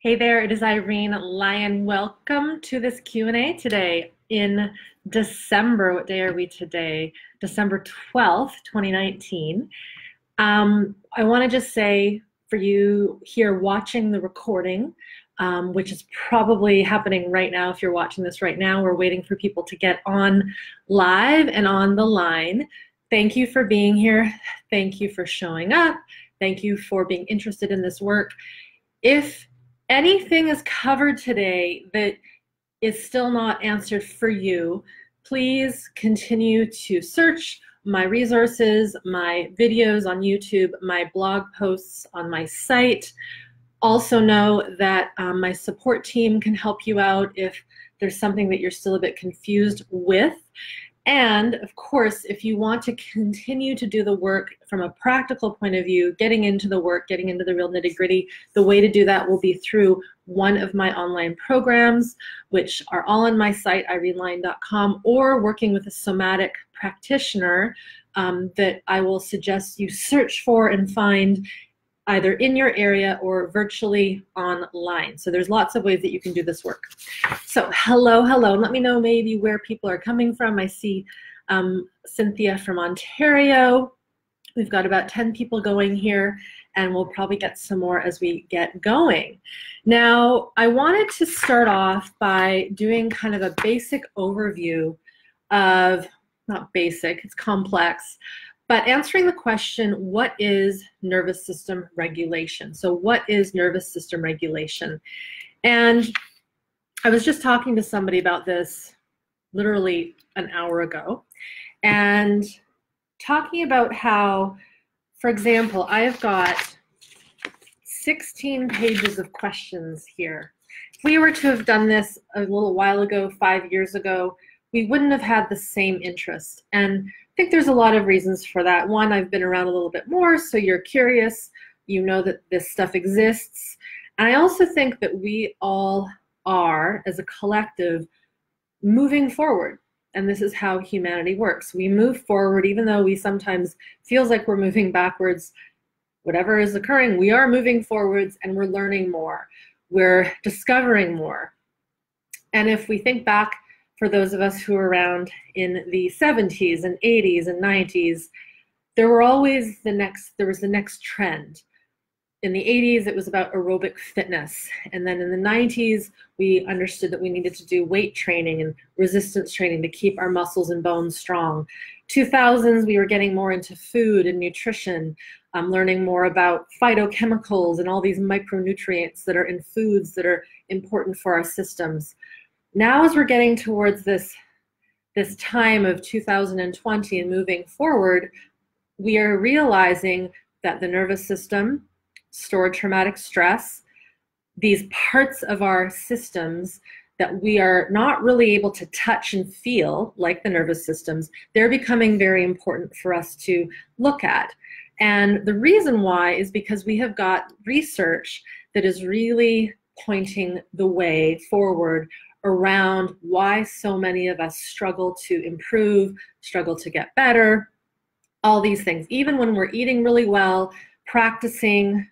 Hey there, it is Irene Lyon. Welcome to this Q&A today in December. What day are we today? December 12th, 2019. I want to just say for you here watching the recording, which is probably happening right now if you're watching this right now, we're waiting for people to get on live and on the line. Thank you for being here. Thank you for showing up. Thank you for being interested in this work. If anything is covered today that is still not answered for you, please continue to search my resources, my videos on YouTube, my blog posts on my site. Also know that my support team can help you out if there's something that you're still a bit confused with. And of course, if you want to continue to do the work from a practical point of view, getting into the work, getting into the real nitty-gritty, the way to do that will be through one of my online programs, which are all on my site, irenelyon.com, or working with a somatic practitioner that I will suggest you search for and find either in your area or virtually online. So there's lots of ways that you can do this work. So hello, hello. Let me know maybe where people are coming from. I see Cynthia from Ontario. We've got about 10 people going here, and we'll probably get some more as we get going. Now, I wanted to start off by doing kind of a basic overview of, not basic, it's complex, but answering the question, what is nervous system regulation? So what is nervous system regulation? And I was just talking to somebody about this literally an hour ago, and talking about how, for example, I have got 16 pages of questions here. If we were to have done this a little while ago, 5 years ago, we wouldn't have had the same interest. And I think there's a lot of reasons for that. One, I've been around a little bit more, so you're curious. You know that this stuff exists. And I also think that we all are, as a collective, moving forward. And this is how humanity works. We move forward, even though we sometimes feels like we're moving backwards. Whatever is occurring, we are moving forwards, and we're learning more. We're discovering more. And if we think back, for those of us who were around in the 70s and 80s and 90s, there was the next trend. In the 80s, it was about aerobic fitness. And then in the 90s, we understood that we needed to do weight training and resistance training to keep our muscles and bones strong. 2000s, we were getting more into food and nutrition, learning more about phytochemicals and all these micronutrients that are in foods that are important for our systems. Now, as we're getting towards this time of 2020 and moving forward, we are realizing that the nervous system, stored traumatic stress, these parts of our systems that we are not really able to touch and feel, like the nervous systems, they're becoming very important for us to look at. And the reason why is because we have got research that is really pointing the way forward around why so many of us struggle to improve, struggle to get better, all these things. Even when we're eating really well, practicing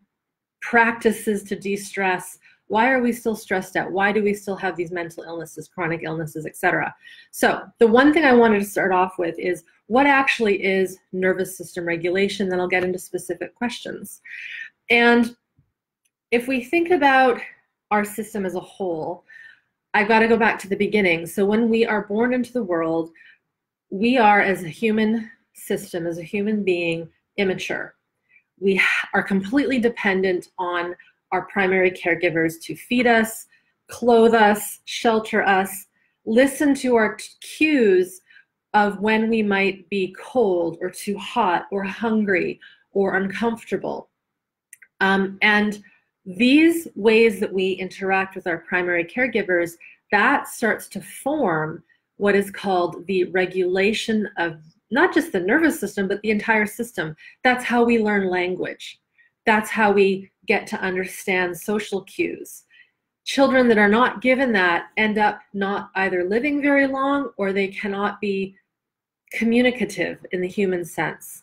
practices to de-stress, why are we still stressed out? Why do we still have these mental illnesses, chronic illnesses, etc.? So the one thing I wanted to start off with is what actually is nervous system regulation? Then I'll get into specific questions. And if we think about our system as a whole, I've got to go back to the beginning. So when we are born into the world, we are, as a human system, as a human being, immature. We are completely dependent on our primary caregivers to feed us, clothe us, shelter us, listen to our cues of when we might be cold or too hot or hungry or uncomfortable. And these ways that we interact with our primary caregivers, that starts to form what is called the regulation of not just the nervous system, but the entire system. That's how we learn language. That's how we get to understand social cues. Children that are not given that end up not either living very long, or they cannot be communicative in the human sense.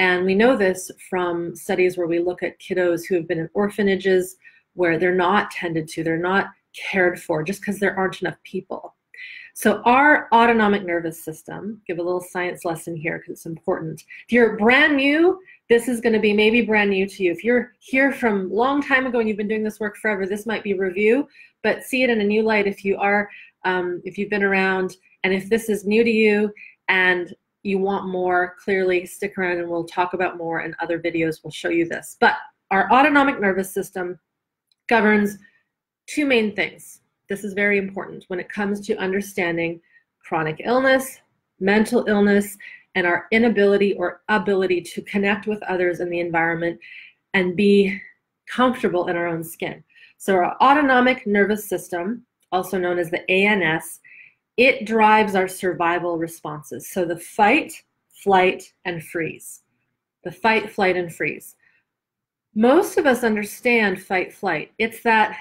And we know this from studies where we look at kiddos who have been in orphanages where they're not tended to, they're not cared for, just because there aren't enough people. So our autonomic nervous system, give a little science lesson here because it's important. If you're brand new, this is going to be maybe brand new to you. If you're here from a long time ago and you've been doing this work forever, this might be review, but see it in a new light if you are, if you've been around, and if this is new to you and you want more, clearly stick around and we'll talk about more, and other videos will show you this. But our autonomic nervous system governs two main things. This is very important when it comes to understanding chronic illness, mental illness, and our inability or ability to connect with others in the environment and be comfortable in our own skin. So our autonomic nervous system, also known as the ANS, it drives our survival responses. So the fight, flight, and freeze. The fight, flight, and freeze. Most of us understand fight, flight. It's that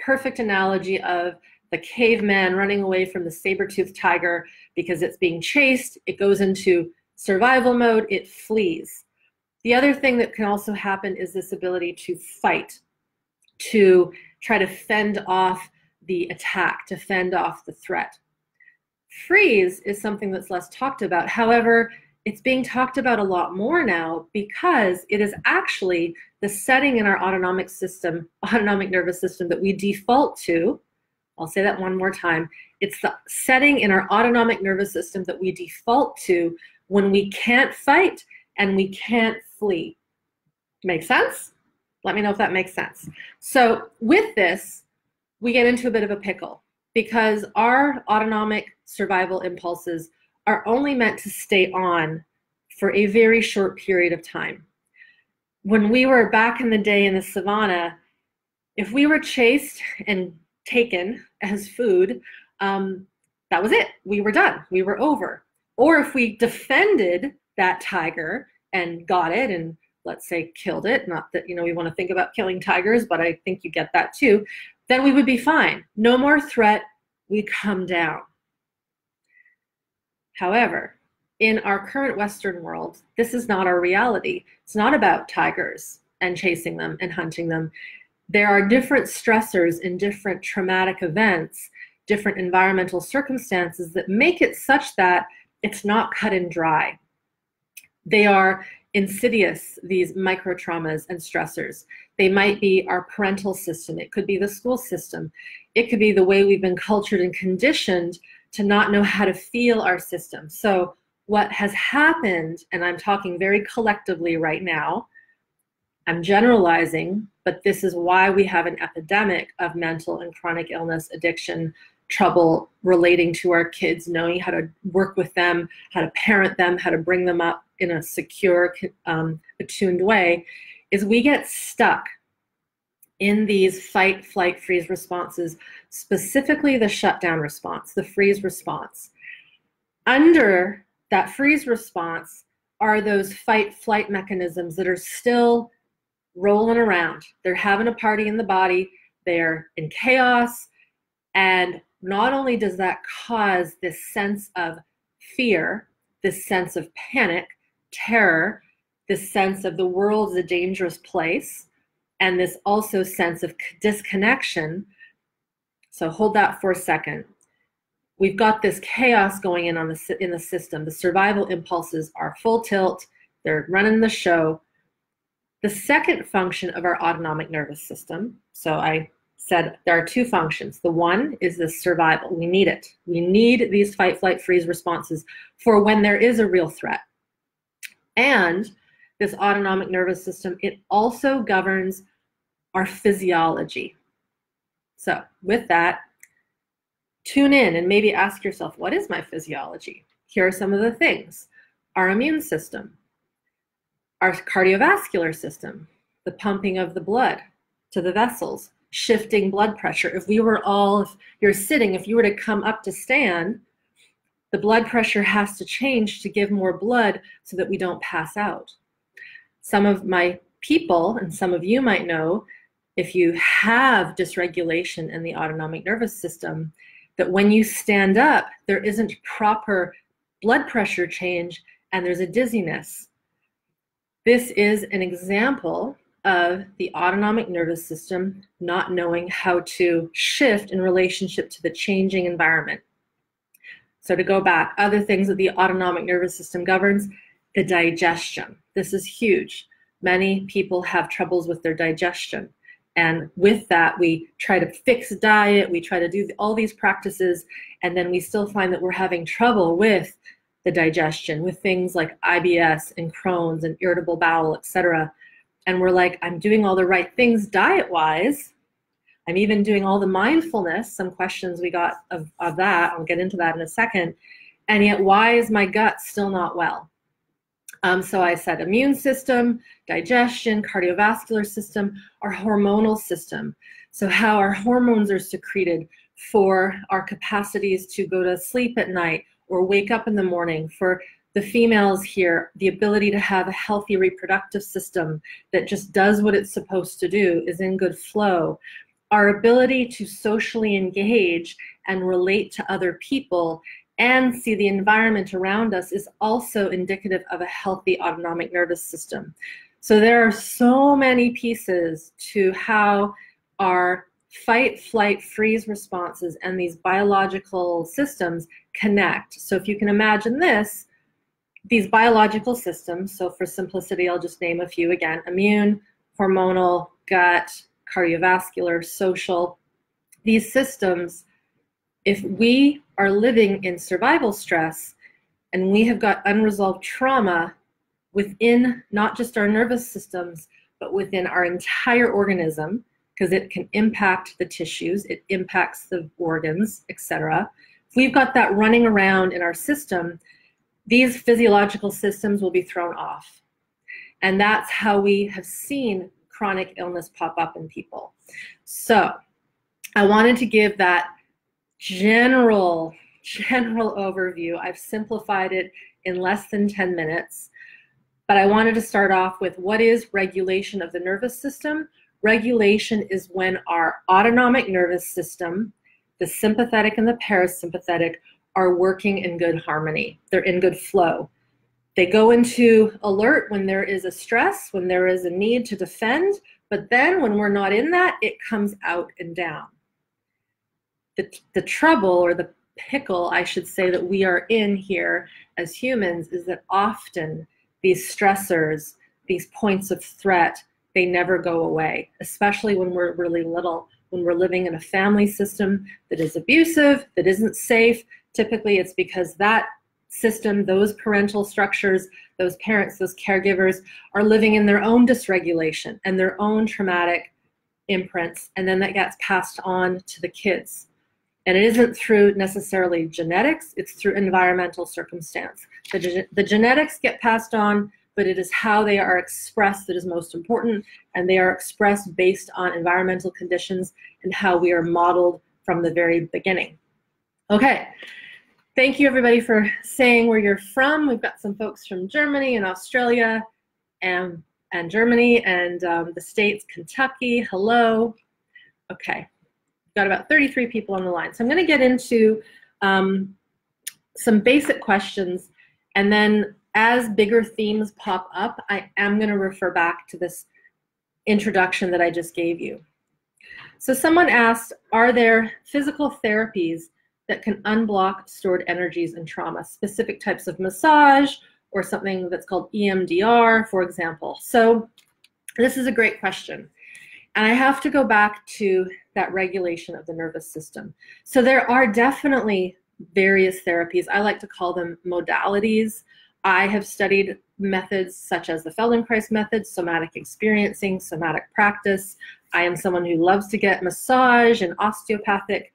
perfect analogy of the caveman running away from the saber-toothed tiger because it's being chased. It goes into survival mode. It flees. The other thing that can also happen is this ability to fight, to try to fend off the attack, to fend off the threat. Freeze is something that's less talked about. However, it's being talked about a lot more now because it is actually the setting in our autonomic system, autonomic nervous system, that we default to. I'll say that one more time. It's the setting in our autonomic nervous system that we default to when we can't fight and we can't flee. Make sense? Let me know if that makes sense. So with this, we get into a bit of a pickle because our autonomic survival impulses are only meant to stay on for a very short period of time. When we were back in the day in the savannah, if we were chased and taken as food, that was it. We were done. We were over. Or if we defended that tiger and got it and, let's say, killed it, not that, you know, we want to think about killing tigers, but I think you get that too, then we would be fine. No more threat. We come down. However, in our current Western world, this is not our reality. It's not about tigers and chasing them and hunting them. There are different stressors in different traumatic events, different environmental circumstances that make it such that it's not cut and dry. They are insidious, these micro traumas and stressors. They might be our parental system. It could be the school system. It could be the way we've been cultured and conditioned to not know how to feel our system. So what has happened, and I'm talking very collectively right now, I'm generalizing, but this is why we have an epidemic of mental and chronic illness, addiction, trouble relating to our kids, knowing how to work with them, how to parent them, how to bring them up in a secure, attuned way, is we get stuck in these fight, flight, freeze responses, specifically the shutdown response, the freeze response. Under that freeze response are those fight, flight mechanisms that are still rolling around. They're having a party in the body, they're in chaos, and not only does that cause this sense of fear, this sense of panic, terror, this sense of the world is a dangerous place, and this also sense of disconnection. So hold that for a second. We've got this chaos going in the system. The survival impulses are full tilt. They're running the show. The second function of our autonomic nervous system, so I said there are two functions. The one is the survival. We need it. We need these fight, flight, freeze responses for when there is a real threat. And this autonomic nervous system, it also governs our physiology. So with that, tune in and maybe ask yourself, what is my physiology? Here are some of the things. Our immune system, our cardiovascular system, the pumping of the blood to the vessels, shifting blood pressure. If you're sitting, if you were to come up to stand, the blood pressure has to change to give more blood so that we don't pass out. Some of my people, and some of you might know, if you have dysregulation in the autonomic nervous system, that when you stand up, there isn't proper blood pressure change and there's a dizziness. This is an example of the autonomic nervous system not knowing how to shift in relationship to the changing environment. So to go back, other things that the autonomic nervous system governs, the digestion. This is huge. Many people have troubles with their digestion. And with that, we try to fix diet, we try to do all these practices, and then we still find that we're having trouble with the digestion, with things like IBS and Crohn's and irritable bowel, etc. And we're like, I'm doing all the right things diet-wise. I'm even doing all the mindfulness. Some questions we got of that. I'll get into that in a second. And yet, why is my gut still not well? So I said immune system, digestion, cardiovascular system, our hormonal system. So how our hormones are secreted for our capacities to go to sleep at night or wake up in the morning. For the females here, the ability to have a healthy reproductive system that just does what it's supposed to do, is in good flow. Our ability to socially engage and relate to other people and see the environment around us is also indicative of a healthy autonomic nervous system. So there are so many pieces to how our fight, flight, freeze responses and these biological systems connect. So if you can imagine this, these biological systems, so for simplicity, I'll just name a few again, immune, hormonal, gut, cardiovascular, social. These systems, if we are living in survival stress and we have got unresolved trauma within not just our nervous systems, but within our entire organism, because it can impact the tissues, it impacts the organs, etc. If we've got that running around in our system, these physiological systems will be thrown off. And that's how we have seen chronic illness pop up in people. So I wanted to give that general overview. I've simplified it in less than 10 minutes, but I wanted to start off with what is regulation of the nervous system. Regulation is when our autonomic nervous system, the sympathetic and the parasympathetic, are working in good harmony. They're in good flow. They go into alert when there is a stress, when there is a need to defend, but then when we're not in that, it comes out and down. The trouble, or the pickle, I should say, that we are in here as humans is that often these stressors, these points of threat, they never go away, especially when we're really little, when we're living in a family system that is abusive, that isn't safe. Typically, it's because that system, those parental structures, those parents, those caregivers are living in their own dysregulation and their own traumatic imprints, and then that gets passed on to the kids. And it isn't through necessarily genetics, it's through environmental circumstance. The genetics get passed on, but it is how they are expressed that is most important, and they are expressed based on environmental conditions and how we are modeled from the very beginning. Okay, thank you everybody for saying where you're from. We've got some folks from Germany and Australia and Germany and the States, Kentucky, hello. Okay, got about 33 people on the line. So I'm gonna get into some basic questions, and then as bigger themes pop up, I am going to refer back to this introduction that I just gave you. So someone asked, are there physical therapies that can unblock stored energies and trauma, specific types of massage or something that's called EMDR, for example? So this is a great question. And I have to go back to that regulation of the nervous system. So there are definitely various therapies. I like to call them modalities. I have studied methods such as the Feldenkrais method, somatic experiencing, somatic practice. I am someone who loves to get massage and osteopathic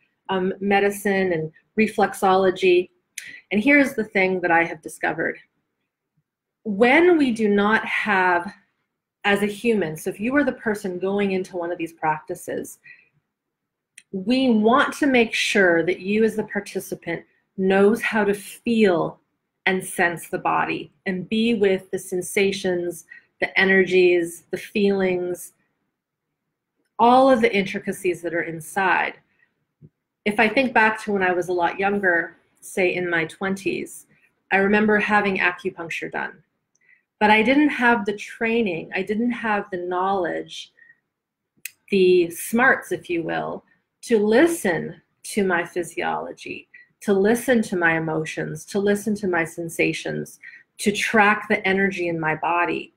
medicine and reflexology. And here's the thing that I have discovered. When we do not have, as a human, so if you are the person going into one of these practices, we want to make sure that you as the participant knows how to feel and sense the body and be with the sensations, the energies, the feelings, all of the intricacies that are inside. If I think back to when I was a lot younger, say in my 20s, I remember having acupuncture done. But I didn't have the training, I didn't have the knowledge, the smarts, if you will, to listen to my physiology, to listen to my emotions, to listen to my sensations, to track the energy in my body.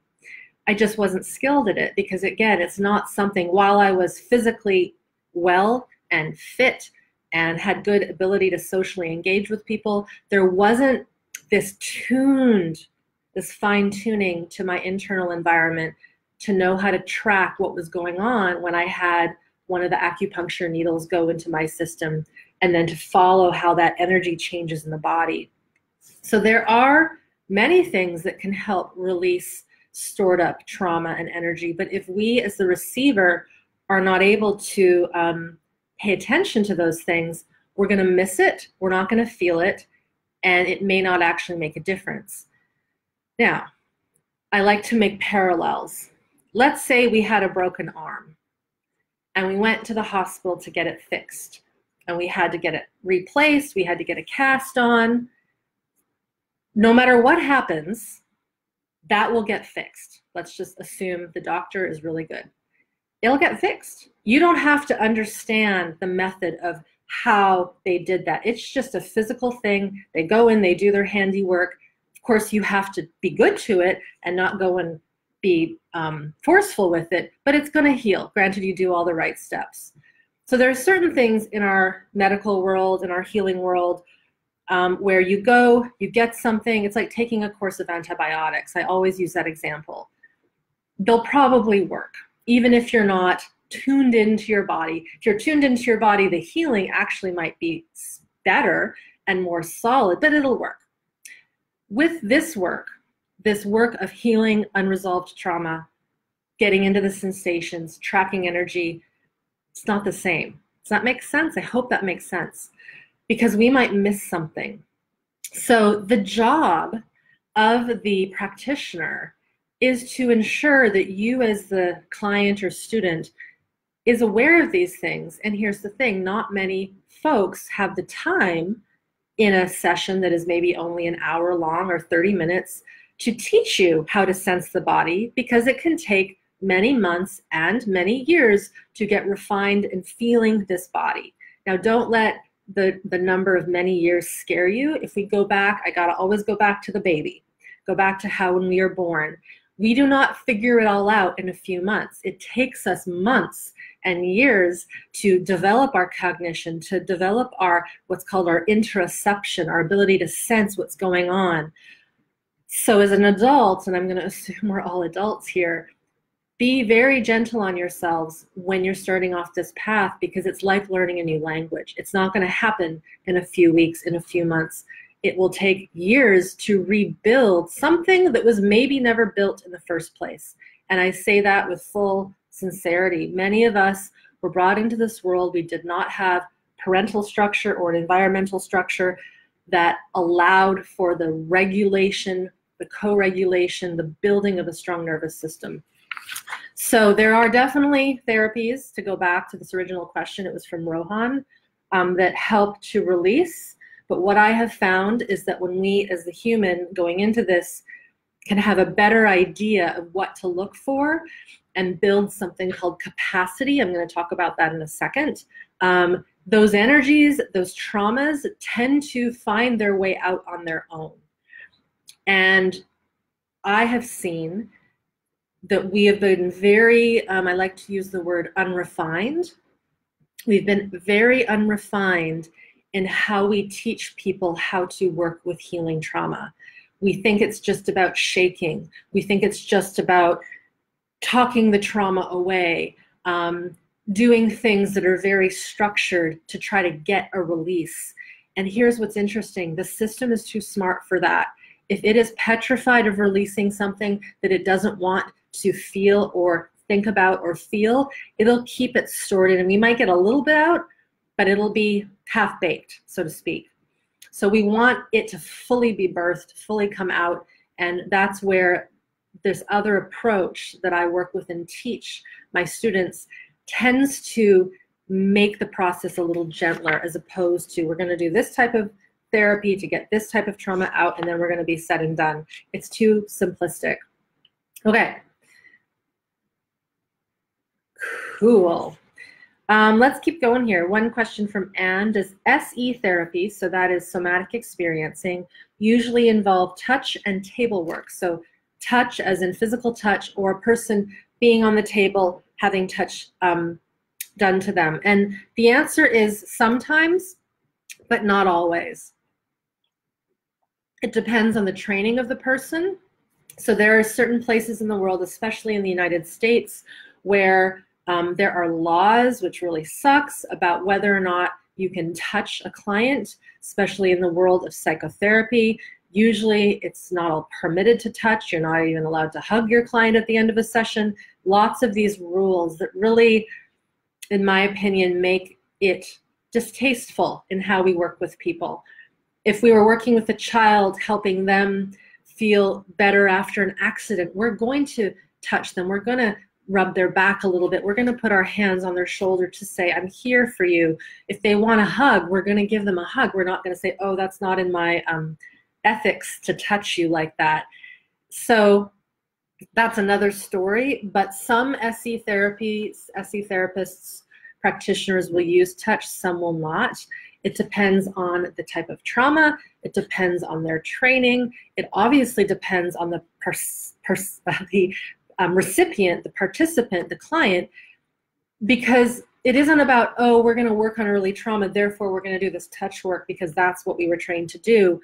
I just wasn't skilled at it because, again, it's not something, while I was physically well and fit and had good ability to socially engage with people, there wasn't this tuned, this fine-tuning to my internal environment to know how to track what was going on when I had one of the acupuncture needles go into my system and then to follow how that energy changes in the body. So there are many things that can help release stored up trauma and energy, but if we as the receiver are not able to pay attention to those things, we're going to miss it, we're not going to feel it, and it may not actually make a difference. Now, I like to make parallels. Let's say we had a broken arm and we went to the hospital to get it fixed, and we had to get it replaced, we had to get a cast on. No matter what happens, that will get fixed. Let's just assume the doctor is really good. It'll get fixed. You don't have to understand the method of how they did that. It's just a physical thing. They go in, they do their handiwork. Of course, you have to be good to it and not go and be forceful with it, but it's going to heal, granted you do all the right steps. So there are certain things in our medical world, in our healing world, where you go, you get something. It's like taking a course of antibiotics. I always use that example. They'll probably work, even if you're not tuned into your body. If you're tuned into your body, the healing actually might be better and more solid, but it'll work. With this work of healing unresolved trauma, getting into the sensations, tracking energy, it's not the same. Does that make sense? I hope that makes sense, because we might miss something. So the job of the practitioner is to ensure that you as the client or student is aware of these things. And here's the thing, not many folks have the time in a session that is maybe only an hour long or 30 minutes to teach you how to sense the body, because it can take many months and many years to get refined in feeling this body. Now, don't let the number of many years scare you. If we go back, I gotta always go back to the baby, go back to how when we are born. We do not figure it all out in a few months. It takes us months and years to develop our cognition, to develop our what's called our interoception, our ability to sense what's going on. So as an adult, and I'm going to assume we're all adults here, be very gentle on yourselves when you're starting off this path, because it's like learning a new language. It's not going to happen in a few weeks, in a few months. It will take years to rebuild something that was maybe never built in the first place. And I say that with full sincerity. Many of us were brought into this world. We did not have parental structure or an environmental structure that allowed for the regulation, the co-regulation, the building of a strong nervous system. So there are definitely therapies, to go back to this original question, it was from Rohan, that help to release. But what I have found is that when we, as the human going into this, can have a better idea of what to look for and build something called capacity, I'm going to talk about that in a second, those energies, those traumas tend to find their way out on their own. And I have seen that we have been very, I like to use the word unrefined. We've been very unrefined in how we teach people how to work with healing trauma. We think it's just about shaking. We think it's just about talking the trauma away, doing things that are very structured to try to get a release. And here's what's interesting. The system is too smart for that. If it is petrified of releasing something that it doesn't want to feel or think about or feel, it'll keep it stored in. And we might get a little bit out, but it'll be half-baked, so to speak. So we want it to fully be birthed, fully come out, and that's where this other approach that I work with and teach my students tends to make the process a little gentler, as opposed to, we're going to do this type of therapy to get this type of trauma out, and then we're going to be said and done. It's too simplistic. Okay. Cool. Let's keep going here. One question from Anne. Does SE therapy, so that is somatic experiencing, usually involve touch and table work? So touch as in physical touch or a person being on the table having touch done to them. And the answer is sometimes, but not always. It depends on the training of the person. So there are certain places in the world, especially in the United States, where there are laws, which really sucks, about whether or not you can touch a client, especially in the world of psychotherapy. Usually it's not all permitted to touch. You're not even allowed to hug your client at the end of a session. Lots of these rules that really, in my opinion, make it distasteful in how we work with people. If we were working with a child, helping them feel better after an accident, we're going to touch them. We're going to rub their back a little bit. We're going to put our hands on their shoulder to say, I'm here for you. If they want a hug, we're going to give them a hug. We're not going to say, oh, that's not in my ethics to touch you like that. So that's another story. But some SE therapists, practitioners will use touch, some will not. It depends on the type of trauma. It depends on their training. It obviously depends on the recipient, the participant, the client, because it isn't about, oh, we're going to work on early trauma, therefore we're going to do this touch work because that's what we were trained to do.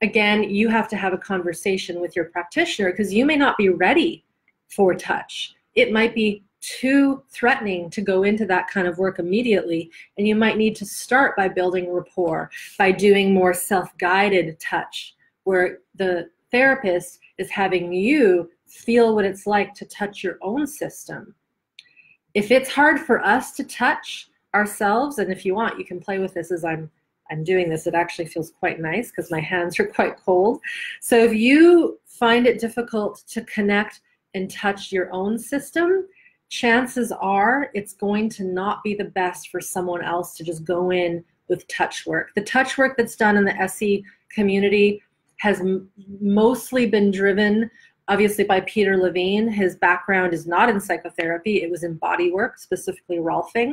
Again, you have to have a conversation with your practitioner because you may not be ready for touch. It might be too threatening to go into that kind of work immediately, and you might need to start by building rapport, by doing more self-guided touch, where the therapist is having you feel what it's like to touch your own system. If it's hard for us to touch ourselves, and if you want, you can play with this as I'm doing this. It actually feels quite nice because my hands are quite cold. So if you find it difficult to connect and touch your own system, chances are it's going to not be the best for someone else to just go in with touch work. The touch work that's done in the SE community has mostly been driven obviously by Peter Levine. His background is not in psychotherapy. It was in body work, specifically Rolfing.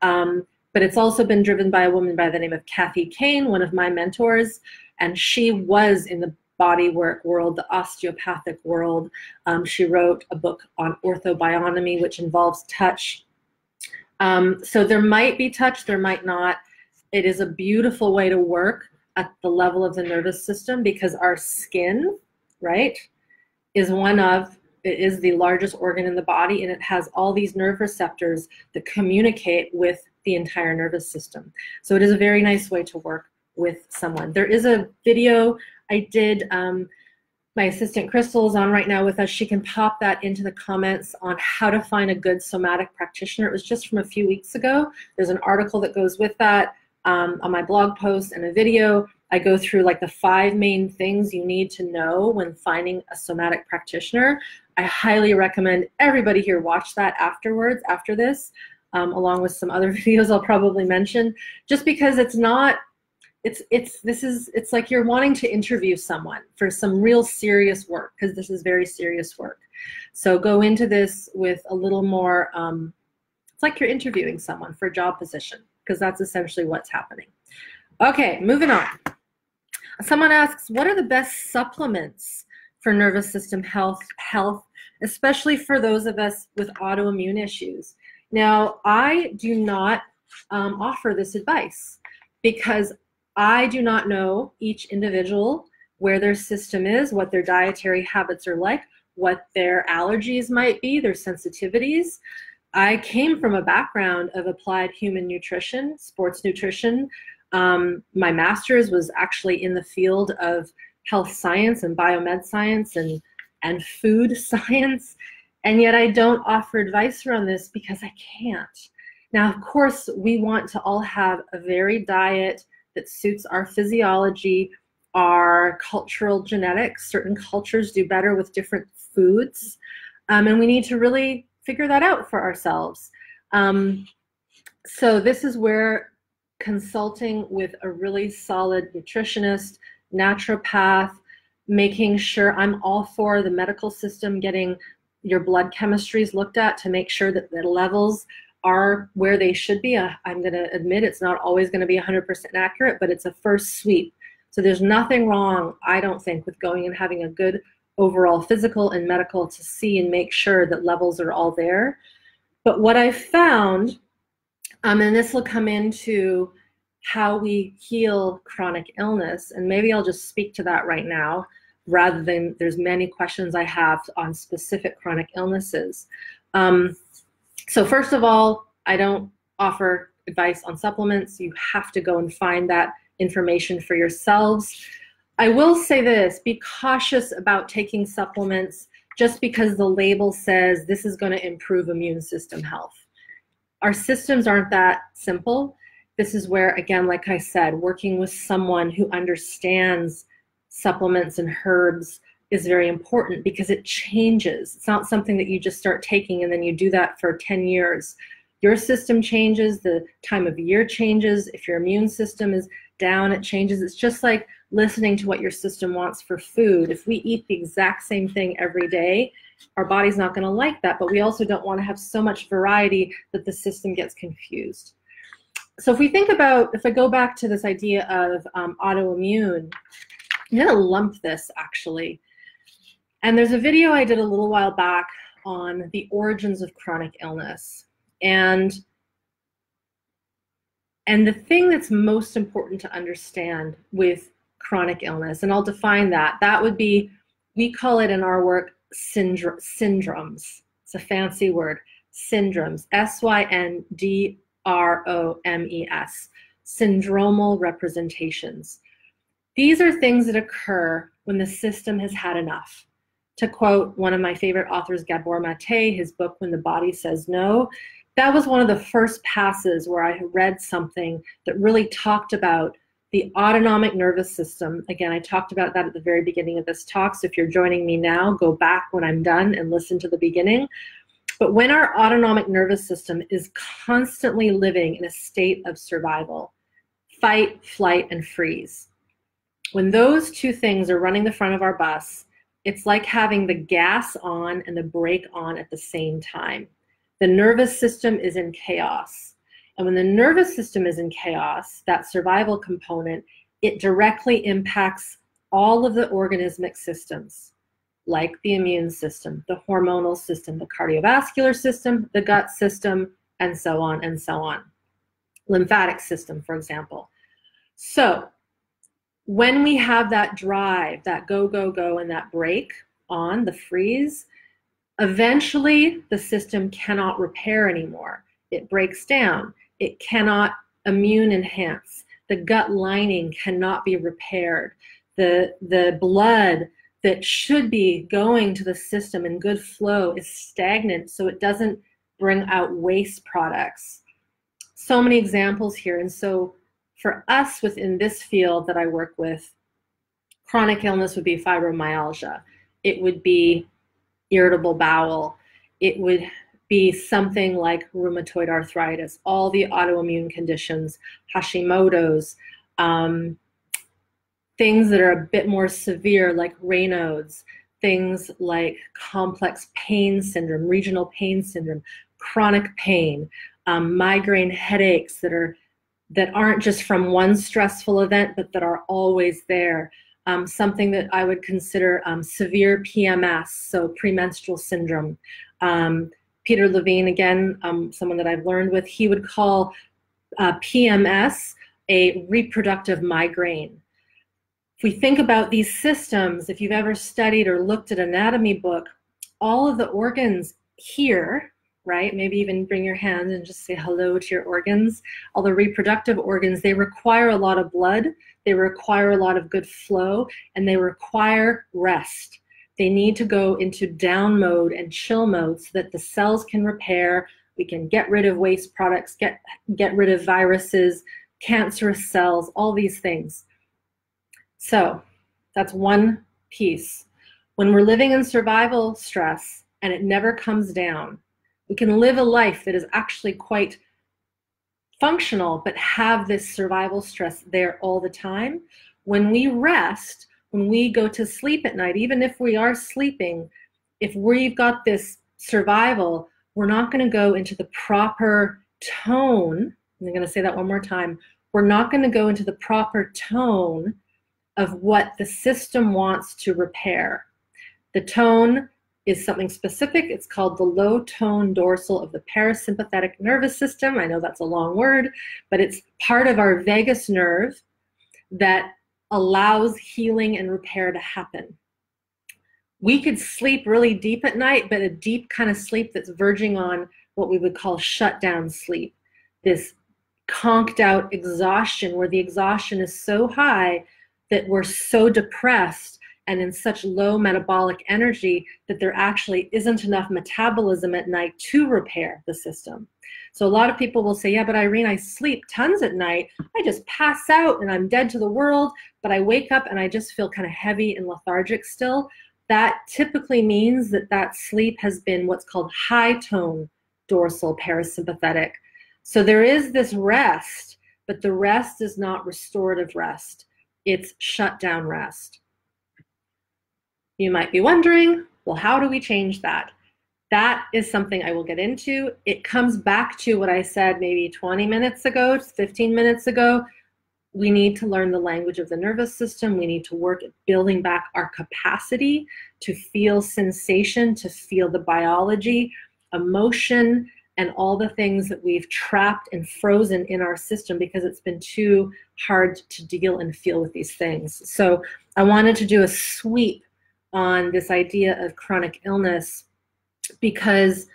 But it's also been driven by a woman by the name of Kathy Kain, one of my mentors. And she was in the body work world, the osteopathic world. She wrote a book on orthobionomy, which involves touch. So there might be touch, there might not. It is a beautiful way to work at the level of the nervous system because our skin, right, is the largest organ in the body, and it has all these nerve receptors that communicate with the entire nervous system. So it is a very nice way to work with someone. There is a video I did. My assistant Crystal is on right now with us. She can pop that into the comments on how to find a good somatic practitioner. It was just from a few weeks ago. There's an article that goes with that on my blog post and a video. I go through like the 5 main things you need to know when finding a somatic practitioner. I highly recommend everybody here watch that afterwards, after this, along with some other videos I'll probably mention, just because it's like you're wanting to interview someone for some real serious work, because this is very serious work. So go into this with a little more, it's like you're interviewing someone for a job position, because that's essentially what's happening. Okay, moving on. Someone asks, what are the best supplements for nervous system health, especially for those of us with autoimmune issues? Now, I do not offer this advice because I do not know each individual, where their system is, what their dietary habits are like, what their allergies might be, their sensitivities. I came from a background of applied human nutrition, sports nutrition. My master's was actually in the field of health science and biomed science and food science, and yet I don't offer advice around this because I can't. Now, of course, we want to all have a varied diet that suits our physiology, our cultural genetics. Certain cultures do better with different foods, and we need to really figure that out for ourselves. So this is where consulting with a really solid nutritionist, naturopath, making sure I'm all for the medical system getting your blood chemistries looked at to make sure that the levels are where they should be. I'm going to admit it's not always going to be 100% accurate, but it's a first sweep. So there's nothing wrong, I don't think, with going and having a good overall physical and medical to see and make sure that levels are all there. But what I found, and this will come into how we heal chronic illness, and maybe I'll just speak to that right now, rather than there's many questions I have on specific chronic illnesses. So first of all, I don't offer advice on supplements. You have to go and find that information for yourselves. I will say this, be cautious about taking supplements just because the label says this is going to improve immune system health. Our systems aren't that simple. This is where, again, like I said, working with someone who understands supplements and herbs is very important because it changes. It's not something that you just start taking and then you do that for 10 years. Your system changes, the time of year changes, if your immune system is down, it changes. It's just like listening to what your system wants for food. If we eat the exact same thing every day, our body's not going to like that, but we also don't want to have so much variety that the system gets confused. So if we think about, if I go back to this idea of autoimmune, I'm going to lump this actually. And there's a video I did a little while back on the origins of chronic illness. And the thing that's most important to understand with chronic illness, and I'll define that, that would be, we call it in our work syndromes. It's a fancy word, syndromes, S-Y-N-D-R-O-M-E-S, syndromal representations. These are things that occur when the system has had enough. To quote one of my favorite authors, Gabor Maté, his book, When The Body Says No, that was one of the first passes where I read something that really talked about the autonomic nervous system. Again, I talked about that at the very beginning of this talk, so if you're joining me now, go back when I'm done and listen to the beginning. But when our autonomic nervous system is constantly living in a state of survival, fight, flight, and freeze, when those two things are running the front of our bus, it's like having the gas on and the brake on at the same time. The nervous system is in chaos. And when the nervous system is in chaos, that survival component, it directly impacts all of the organismic systems, like the immune system, the hormonal system, the cardiovascular system, the gut system, and so on and so on. Lymphatic system, for example. So when we have that drive, that go, go, go, and that break on, the freeze, eventually the system cannot repair anymore. It breaks down. It cannot immune enhance. The gut lining cannot be repaired. The blood that should be going to the system in good flow is stagnant, so it doesn't bring out waste products. So many examples here. And so for us within this field that I work with, chronic illness would be fibromyalgia. It would be irritable bowel. It would be something like rheumatoid arthritis, all the autoimmune conditions, Hashimoto's, things that are a bit more severe like Raynaud's, things like complex pain syndrome, regional pain syndrome, chronic pain, migraine headaches that aren't just from one stressful event, but that are always there. Something that I would consider severe PMS, so premenstrual syndrome. Peter Levine, again, someone that I've learned with, he would call PMS a reproductive migraine. If we think about these systems, if you've ever studied or looked at an anatomy book, all of the organs here, right, maybe even bring your hand and just say hello to your organs, all the reproductive organs, they require a lot of blood, they require a lot of good flow, and they require rest. They need to go into down mode and chill mode so that the cells can repair, we can get rid of waste products, get rid of viruses, cancerous cells, all these things. So that's one piece. When we're living in survival stress and it never comes down, we can live a life that is actually quite functional, but have this survival stress there all the time. When we rest, when we go to sleep at night, even if we are sleeping, if we've got this survival, we're not going to go into the proper tone. I'm going to say that one more time. We're not going to go into the proper tone of what the system wants to repair. The tone is something specific. It's called the low tone dorsal of the parasympathetic nervous system. I know that's a long word, but it's part of our vagus nerve that allows healing and repair to happen. We could sleep really deep at night, but a deep kind of sleep that's verging on what we would call shutdown sleep, this conked out exhaustion where the exhaustion is so high that we're so depressed and in such low metabolic energy that there actually isn't enough metabolism at night to repair the system. So a lot of people will say, yeah, but Irene, I sleep tons at night. I just pass out and I'm dead to the world, but I wake up and I just feel kind of heavy and lethargic still. That typically means that that sleep has been what's called high tone dorsal parasympathetic. So there is this rest, but the rest is not restorative rest. It's shutdown rest. You might be wondering, well, how do we change that? That is something I will get into. It comes back to what I said maybe 20 minutes ago, 15 minutes ago. We need to learn the language of the nervous system. We need to work at building back our capacity to feel sensation, to feel the biology, emotion, and all the things that we've trapped and frozen in our system because it's been too hard to deal and feel with these things. So I wanted to do a sweep on this idea of chronic illness because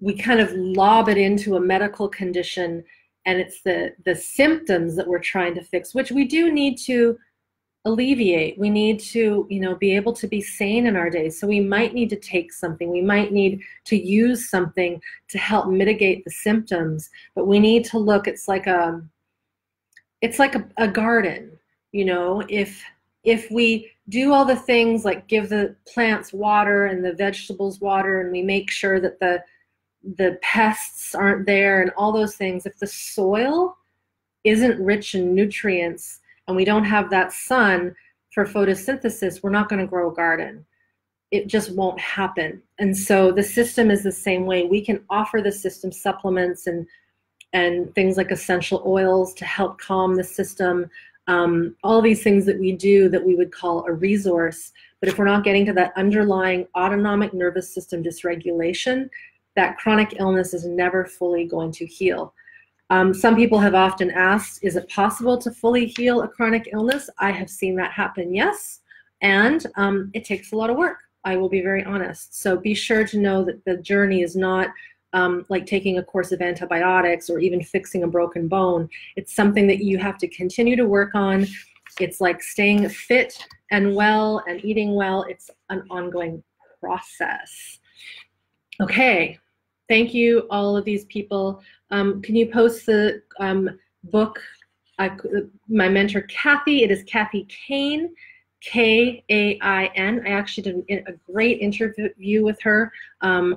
we kind of lob it into a medical condition, and it's the symptoms that we're trying to fix, which we do need to alleviate. We need to, you know, be able to be sane in our days. So we might need to take something. We might need to use something to help mitigate the symptoms. But we need to look. It's like a garden. You know, if we do all the things like give the plants water and the vegetables water, and we make sure that the pests aren't there and all those things, if the soil isn't rich in nutrients and we don't have that sun for photosynthesis, we're not going to grow a garden. It just won't happen. And so the system is the same way. We can offer the system supplements and things like essential oils to help calm the system. All these things that we do that we would call a resource, but if we're not getting to that underlying autonomic nervous system dysregulation, that chronic illness is never fully going to heal. Some people have often asked, is it possible to fully heal a chronic illness? I have seen that happen, yes, and it takes a lot of work. I will be very honest. So be sure to know that the journey is not like taking a course of antibiotics or even fixing a broken bone. It's something that you have to continue to work on. It's like staying fit and well and eating well. It's an ongoing process. Okay, thank you all of these people. Can you post the book? My mentor Kathy, it is Kathy Kain, K-A-I-N. I actually did a great interview with her.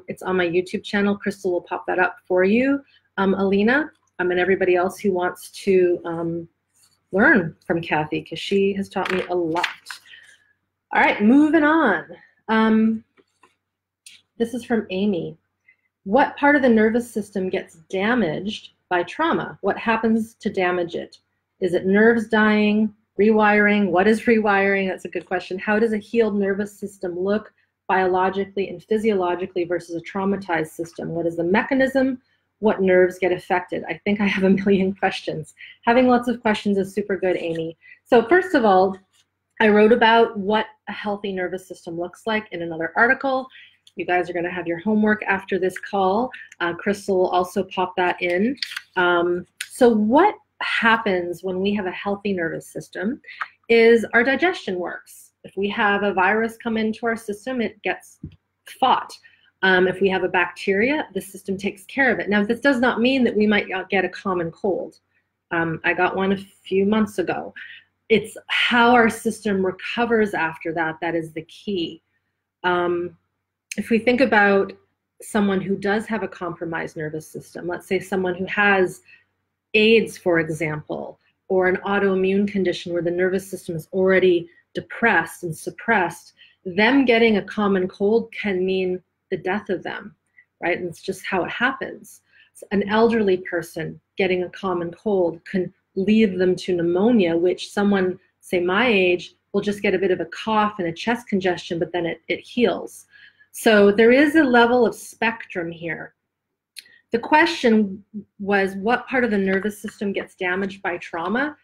It's on my YouTube channel. Crystal will pop that up for you. Alina, and everybody else who wants to learn from Kathy, because she has taught me a lot. All right, moving on. This is from Amy. What part of the nervous system gets damaged by trauma? What happens to damage it? Is it nerves dying? Rewiring, what is rewiring? That's a good question. How does a healed nervous system look biologically and physiologically versus a traumatized system? What is the mechanism? What nerves get affected? I think I have a million questions. Having lots of questions is super good, Amy. So first of all, I wrote about what a healthy nervous system looks like in another article. You guys are gonna have your homework after this call. Crystal will also pop that in. So what happens when we have a healthy nervous system is our digestion works. If we have a virus come into our system, it gets fought. If we have a bacteria, the system takes care of it. Now, this does not mean that we might not get a common cold. I got one a few months ago. It's how our system recovers after that that is the key. If we think about someone who does have a compromised nervous system, let's say someone who has AIDS, for example, or an autoimmune condition where the nervous system is already depressed and suppressed, them getting a common cold can mean the death of them, right? And it's just how it happens. An elderly person getting a common cold can lead them to pneumonia, which someone, say my age, will just get a bit of a cough and a chest congestion, but then it heals. So there is a level of spectrum here. The question was, what part of the nervous system gets damaged by trauma?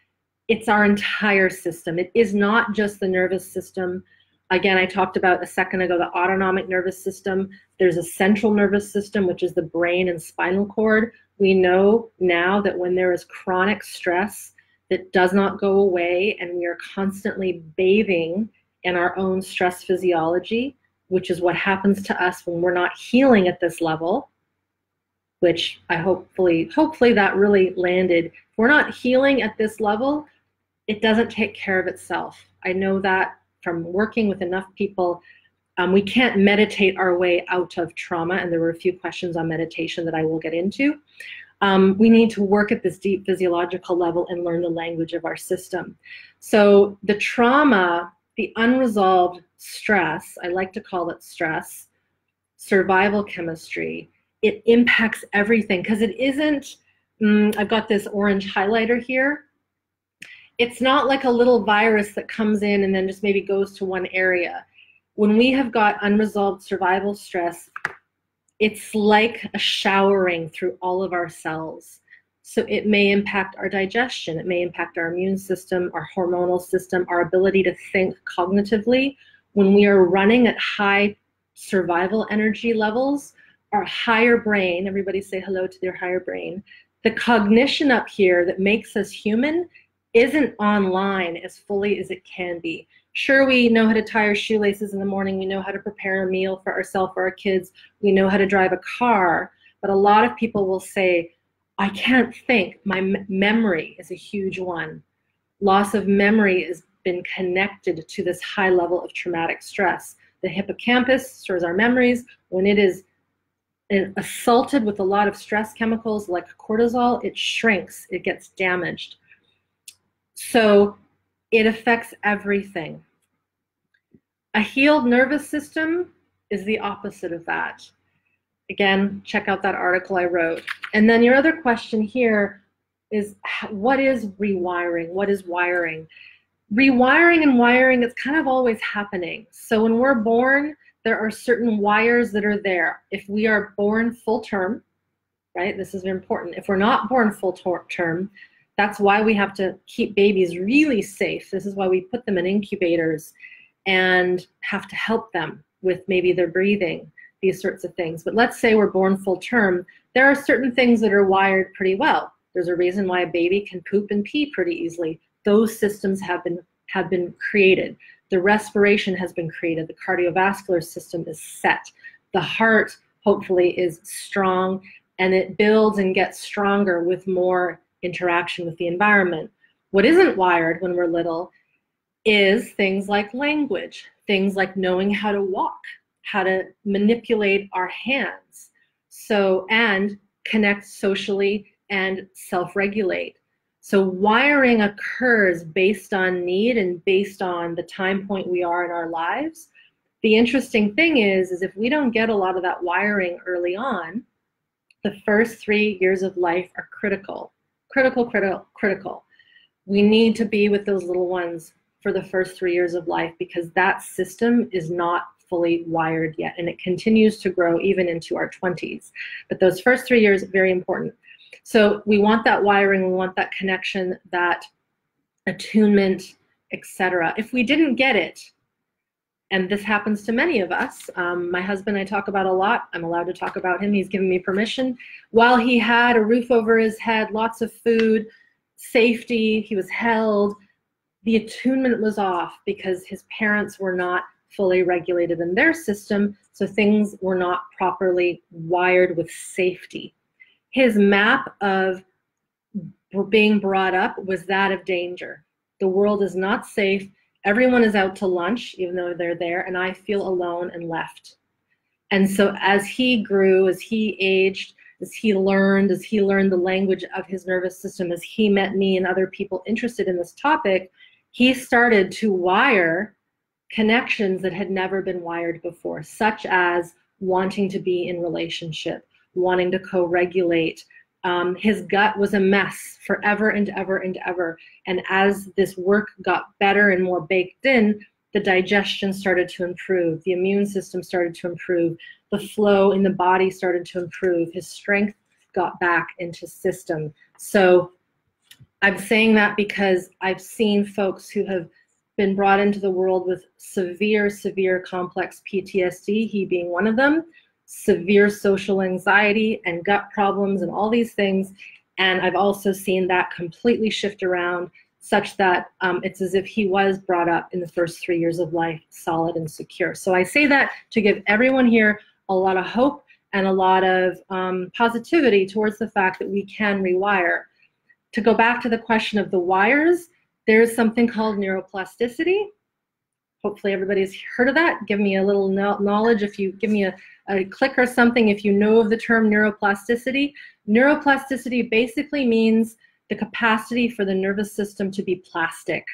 It's our entire system. It is not just the nervous system. Again, I talked about a second ago, the autonomic nervous system. There's a central nervous system, which is the brain and spinal cord. We know now that when there is chronic stress that does not go away, and we are constantly bathing in our own stress physiology, which is what happens to us when we're not healing at this level, which I hopefully that really landed. If we're not healing at this level, it doesn't take care of itself. I know that from working with enough people. We can't meditate our way out of trauma, and there were a few questions on meditation that I will get into. We need to work at this deep physiological level and learn the language of our system. So the trauma, the unresolved stress, I like to call it stress, survival chemistry, it impacts everything, because it isn't, I've got this orange highlighter here. It's not like a little virus that comes in and then just maybe goes to one area. When we have got unresolved survival stress, it's like a showering through all of our cells. So it may impact our digestion, it may impact our immune system, our hormonal system, our ability to think cognitively. When we are running at high survival energy levels, our higher brain, everybody say hello to their higher brain, the cognition up here that makes us human isn't online as fully as it can be. Sure, we know how to tie our shoelaces in the morning, we know how to prepare a meal for ourselves or our kids, we know how to drive a car, but a lot of people will say, I can't think. My memory is a huge one. Loss of memory has been connected to this high level of traumatic stress. The hippocampus stores our memories. When it is assaulted with a lot of stress chemicals like cortisol, it shrinks, it gets damaged. So it affects everything. A healed nervous system is the opposite of that. Again, check out that article I wrote. And then your other question here is, what is rewiring? What is wiring? Rewiring and wiring, it's kind of always happening. So when we're born, there are certain wires that are there. If we are born full term, right, this is important. If we're not born full term, that's why we have to keep babies really safe. This is why we put them in incubators and have to help them with maybe their breathing, these sorts of things. But let's say we're born full term. There are certain things that are wired pretty well. There's a reason why a baby can poop and pee pretty easily. Those systems have been created. The respiration has been created. The cardiovascular system is set. The heart, hopefully, is strong, and it builds and gets stronger with more interaction with the environment. What isn't wired when we're little is things like language, things like knowing how to walk, how to manipulate our hands, so, and connect socially and self-regulate. So wiring occurs based on need and based on the time point we are in our lives. The interesting thing is if we don't get a lot of that wiring early on, the first 3 years of life are critical. Critical, critical, critical. We need to be with those little ones for the first 3 years of life, because that system is not fully wired yet, and it continues to grow even into our 20s. But those first 3 years, very important. So we want that wiring, we want that connection, that attunement, etc. If we didn't get it, and this happens to many of us, my husband I talk about a lot, I'm allowed to talk about him, he's given me permission. While he had a roof over his head, lots of food, safety, he was held, the attunement was off because his parents were not fully regulated in their system, so things were not properly wired with safety. His map of being brought up was that of danger. The world is not safe. Everyone is out to lunch, even though they're there, and I feel alone and left. And so as he grew, as he aged, as he learned the language of his nervous system, as he met me and other people interested in this topic, he started to wire connections that had never been wired before, such as wanting to be in relationship, wanting to co-regulate. His gut was a mess forever and ever and ever. And as this work got better and more baked in, the digestion started to improve. The immune system started to improve. The flow in the body started to improve. His strength got back into system. So I'm saying that because I've seen folks who have been brought into the world with severe, severe complex PTSD, he being one of them, severe social anxiety and gut problems and all these things. And I've also seen that completely shift around such that it's as if he was brought up in the first 3 years of life, solid and secure. So I say that to give everyone here a lot of hope and a lot of positivity towards the fact that we can rewire. To go back to the question of the wires, there's something called neuroplasticity. Hopefully everybody's heard of that. Give me a little knowledge if you give me a click or something if you know of the term neuroplasticity. Neuroplasticity basically means the capacity for the nervous system to be plastic.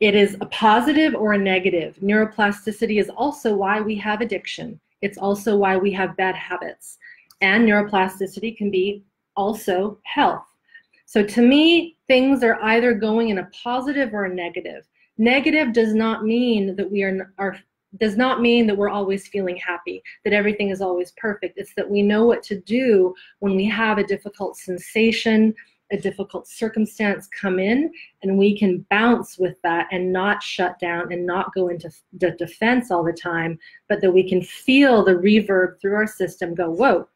It is a positive or a negative. Neuroplasticity is also why we have addiction. It's also why we have bad habits. And neuroplasticity can be also health. So to me, things are either going in a positive or a negative. Negative does not mean that we're always feeling happy, that everything is always perfect. It's that we know what to do when we have a difficult sensation, a difficult circumstance come in, and we can bounce with that and not shut down and not go into the defense all the time, but that we can feel the reverb through our system go, whoa,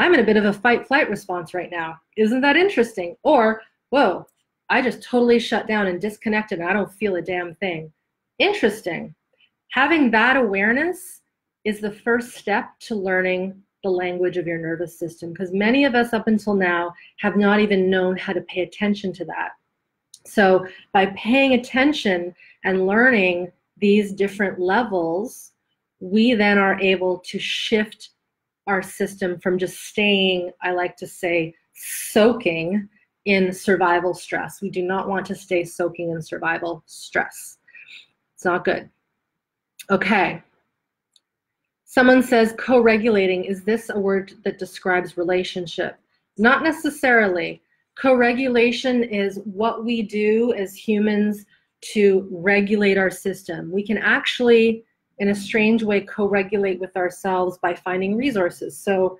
I'm in a bit of a fight-flight response right now. Isn't that interesting? Or, whoa, I just totally shut down and disconnected and I don't feel a damn thing. Interesting. Having that awareness is the first step to learning the language of your nervous system, because many of us up until now have not even known how to pay attention to that. So by paying attention and learning these different levels, we then are able to shift our system from just staying, I like to say, soaking in survival stress. We do not want to stay soaking in survival stress. It's not good. Okay. Someone says co-regulating, is this a word that describes relationship? Not necessarily. Co-regulation is what we do as humans to regulate our system. We can actually, in a strange way, co-regulate with ourselves by finding resources. So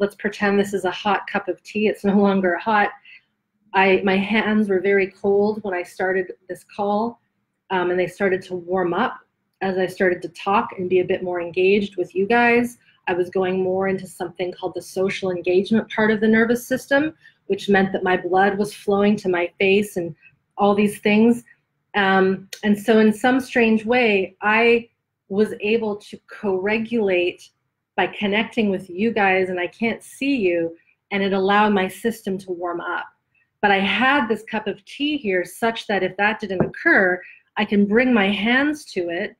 let's pretend this is a hot cup of tea. It's no longer hot. My hands were very cold when I started this call, and they started to warm up as I started to talk and be a bit more engaged with you guys. I was going more into something called the social engagement part of the nervous system, which meant that my blood was flowing to my face and all these things. And so in some strange way, I was able to co-regulate by connecting with you guys, and I can't see you, and it allowed my system to warm up. But I had this cup of tea here such that if that didn't occur, I can bring my hands to it,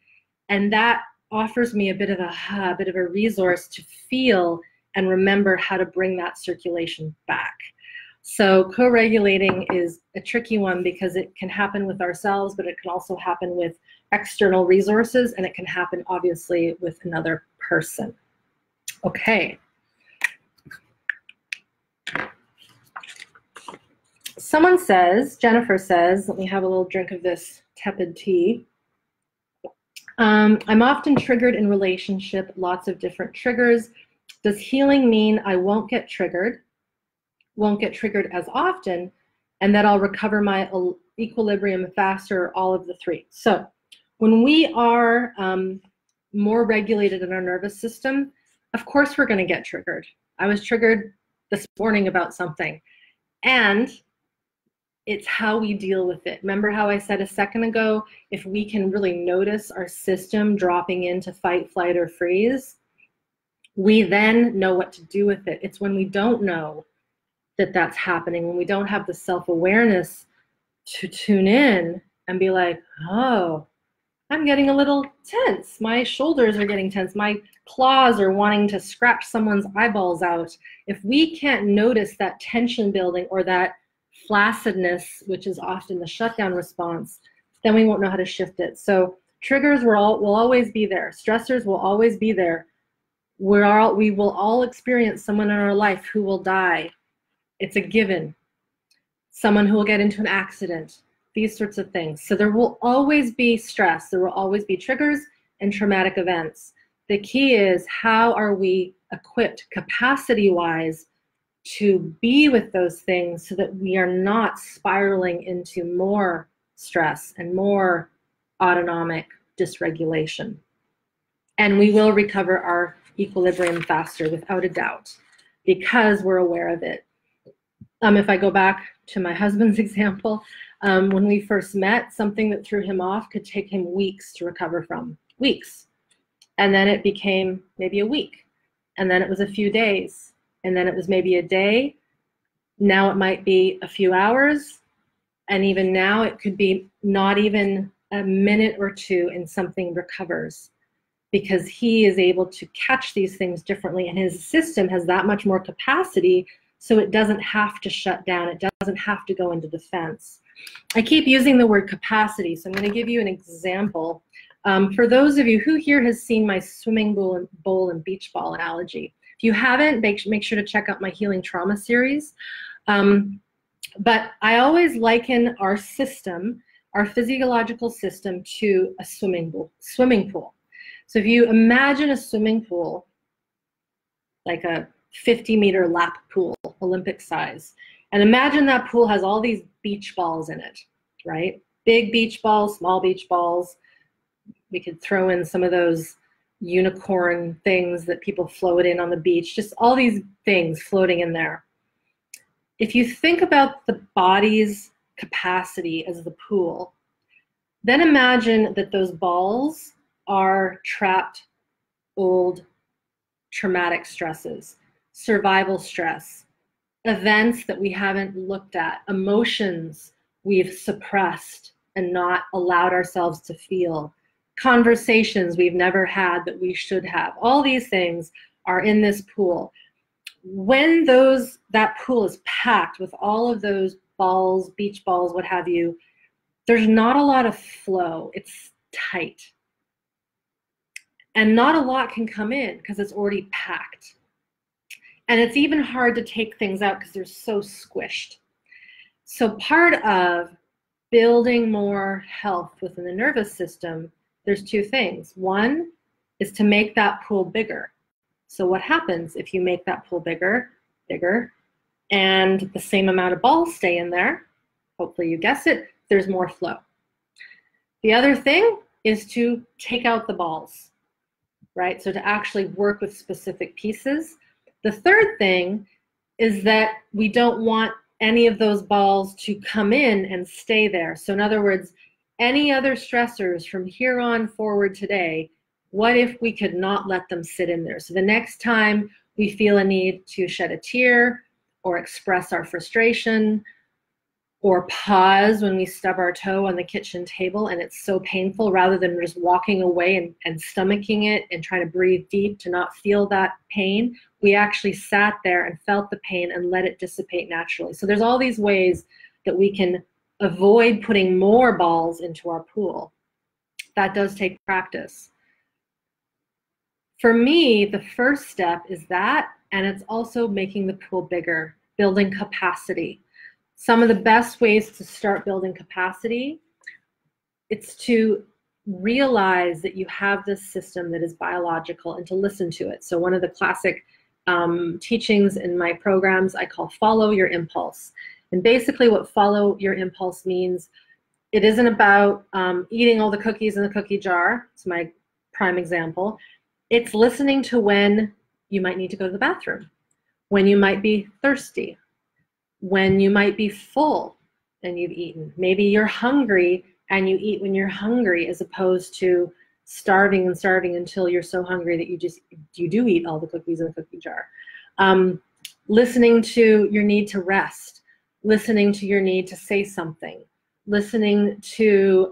and that offers me a bit of a resource to feel and remember how to bring that circulation back. So co-regulating is a tricky one because it can happen with ourselves, but it can also happen with external resources, and it can happen obviously with another person. Okay. Someone says, Jennifer says, let me have a little drink of this tepid tea. I'm often triggered in relationship, lots of different triggers. Does healing mean I won't get triggered as often, and that I'll recover my equilibrium faster, all of the three? So when we are more regulated in our nervous system, of course we're going to get triggered. I was triggered this morning about something, and it's how we deal with it. Remember how I said a second ago, if we can really notice our system dropping into fight, flight, or freeze, we then know what to do with it. It's when we don't know that that's happening, when we don't have the self-awareness to tune in and be like, oh, I'm getting a little tense. My shoulders are getting tense. My claws are wanting to scratch someone's eyeballs out. If we can't notice that tension building or that flaccidness, which is often the shutdown response, then we won't know how to shift it. So triggers will always be there. Stressors will always be there. We will all experience someone in our life who will die. It's a given. Someone who will get into an accident, these sorts of things. So there will always be stress. There will always be triggers and traumatic events. The key is, how are we equipped capacity-wise to be with those things so that we are not spiraling into more stress and more autonomic dysregulation? And we will recover our equilibrium faster, without a doubt, because we're aware of it. If I go back to my husband's example, when we first met, something that threw him off could take him weeks to recover from, weeks. And then it became maybe a week, and then it was a few days, and then it was maybe a day. Now it might be a few hours, and even now it could be not even a minute or two and something recovers, because he is able to catch these things differently, and his system has that much more capacity, so it doesn't have to shut down. It doesn't have to go into defense. I keep using the word capacity, so I'm going to give you an example. For those of you who here has seen my swimming bowl and beach ball analogy, if you haven't, make sure to check out my Healing Trauma series. But I always liken our system, our physiological system, to a swimming pool. So if you imagine a swimming pool, like a 50-meter lap pool, Olympic size, and imagine that pool has all these beach balls in it, right? Big beach balls, small beach balls. We could throw in some of those unicorn things that people float in on the beach, just all these things floating in there. If you think about the body's capacity as the pool, then imagine that those balls are trapped old traumatic stresses, survival stress, events that we haven't looked at, emotions we've suppressed and not allowed ourselves to feel, conversations we've never had that we should have. All these things are in this pool. When that pool is packed with all of those balls, beach balls, what have you, there's not a lot of flow. It's tight. And not a lot can come in because it's already packed. And it's even hard to take things out because they're so squished. So part of building more health within the nervous system, there's two things. One is to make that pool bigger. So what happens if you make that pool bigger, and the same amount of balls stay in there? Hopefully you guessed it, there's more flow. The other thing is to take out the balls, right? So to actually work with specific pieces. The third thing is that we don't want any of those balls to come in and stay there. So in other words, any other stressors from here on forward today, what if we could not let them sit in there? So the next time we feel a need to shed a tear or express our frustration or pause when we stub our toe on the kitchen table and it's so painful, rather than just walking away and stomaching it and trying to breathe deep to not feel that pain, we actually sat there and felt the pain and let it dissipate naturally. So there's all these ways that we can avoid putting more balls into our pool. That does take practice. For me, the first step is that, and it's also making the pool bigger, building capacity. Some of the best ways to start building capacity, it's to realize that you have this system that is biological and to listen to it. So one of the classic teachings in my programs I call follow your impulse. And basically what follow your impulse means, it isn't about eating all the cookies in the cookie jar. It's my prime example. It's listening to when you might need to go to the bathroom, when you might be thirsty, when you might be full and you've eaten. Maybe you're hungry and you eat when you're hungry, as opposed to starving and starving until you're so hungry that you do eat all the cookies in the cookie jar. Listening to your need to rest, listening to your need to say something, listening to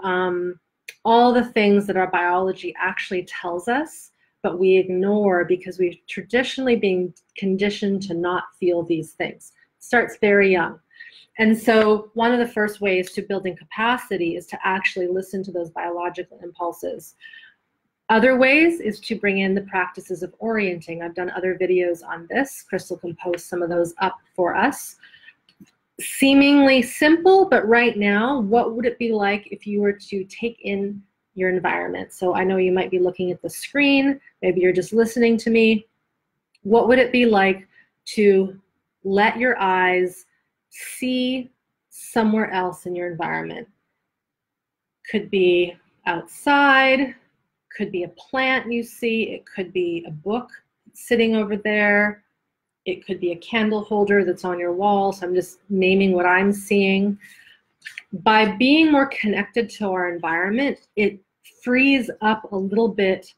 all the things that our biology actually tells us, but we ignore because we've traditionally been conditioned to not feel these things. Starts very young. And so one of the first ways to building capacity is to actually listen to those biological impulses. Other ways is to bring in the practices of orienting. I've done other videos on this. Crystal can post some of those up for us. Seemingly simple, but right now, what would it be like if you were to take in your environment? So I know you might be looking at the screen. Maybe you're just listening to me. What would it be like to let your eyes see somewhere else in your environment? Could be outside. Could be a plant you see. It could be a book sitting over there. It could be a candle holder that's on your wall. So I'm just naming what I'm seeing. By being more connected to our environment, it frees up a little bit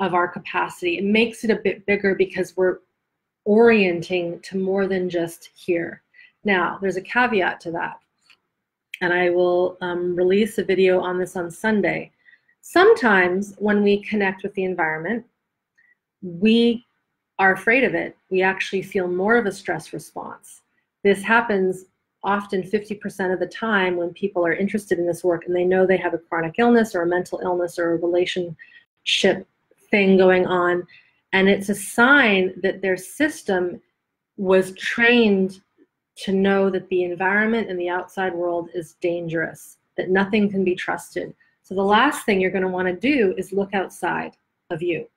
of our capacity. It makes it a bit bigger because we're orienting to more than just here. Now, there's a caveat to that. And I will release a video on this on Sunday. Sometimes when we connect with the environment, we are afraid of it. We actually feel more of a stress response. This happens often 50% of the time when people are interested in this work and they know they have a chronic illness or a mental illness or a relationship thing going on. And it's a sign that their system was trained to know that the environment and the outside world is dangerous, that nothing can be trusted. So the last thing you're going to want to do is look outside of you.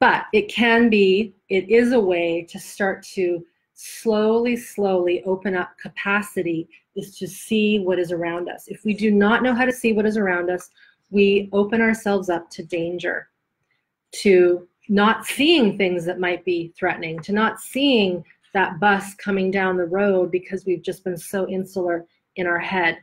But it can be, it is a way to start to slowly, slowly open up capacity, is to see what is around us. If we do not know how to see what is around us, we open ourselves up to danger, to not seeing things that might be threatening, to not seeing that bus coming down the road because we've just been so insular in our head,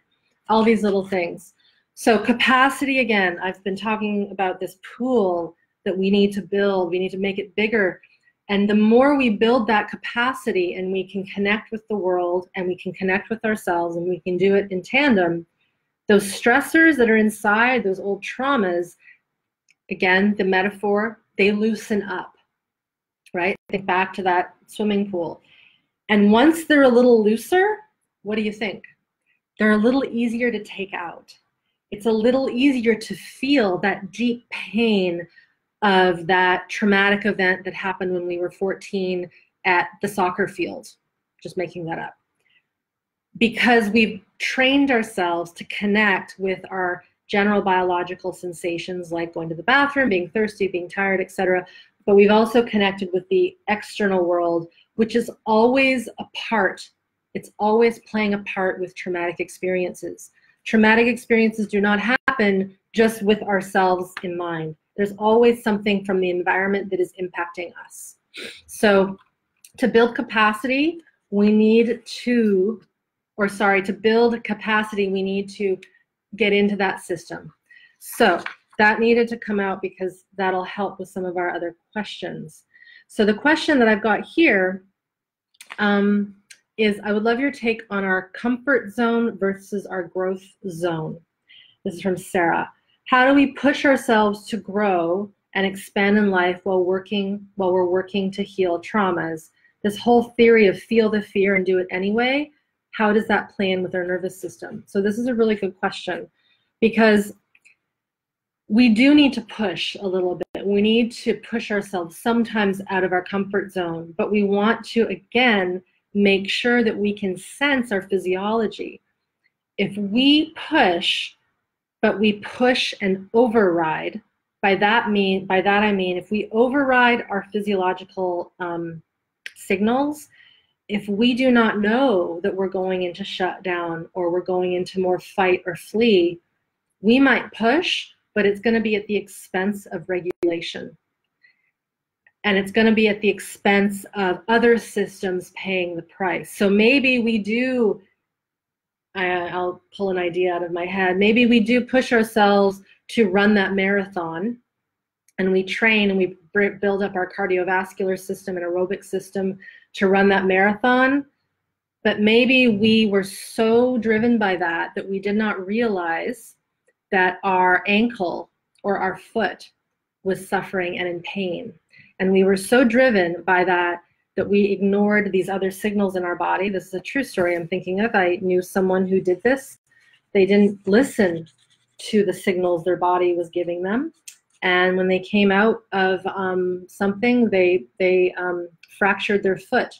all these little things. So capacity, again, I've been talking about this pool that we need to build. We need to make it bigger. And the more we build that capacity and we can connect with the world and we can connect with ourselves and we can do it in tandem, those stressors that are inside, those old traumas, again, the metaphor, they loosen up, right? Think back to that swimming pool. And once they're a little looser, what do you think? They're a little easier to take out. It's a little easier to feel that deep pain of that traumatic event that happened when we were 14 at the soccer field, just making that up. Because we've trained ourselves to connect with our general biological sensations like going to the bathroom, being thirsty, being tired, etc. But we've also connected with the external world, which is always a part. It's always playing a part with traumatic experiences. Traumatic experiences do not happen just with ourselves in mind. There's always something from the environment that is impacting us. So to build capacity, we need to, or sorry, to build capacity, we need to get into that system. So that needed to come out because that'll help with some of our other questions. So the question that I've got here is, I would love your take on our comfort zone versus our growth zone. This is from Sarah. How do we push ourselves to grow and expand in life while we're working to heal traumas? This whole theory of feel the fear and do it anyway, how does that play in with our nervous system? So this is a really good question because we do need to push a little bit. We need to push ourselves sometimes out of our comfort zone, but we want to, again, make sure that we can sense our physiology. If we push, but we push and override, by that I mean if we override our physiological signals, if we do not know that we're going into shutdown or we're going into more fight or flee, we might push, but it's going to be at the expense of regulation. And it's going to be at the expense of other systems paying the price. So maybe we do, I'll pull an idea out of my head, maybe we do push ourselves to run that marathon, and we train and we build up our cardiovascular system and aerobic system to run that marathon, but maybe we were so driven by that that we did not realize that our ankle or our foot was suffering and in pain. And we were so driven by that that we ignored these other signals in our body. This is a true story I'm thinking of. I knew someone who did this. They didn't listen to the signals their body was giving them. And when they came out of something, they fractured their foot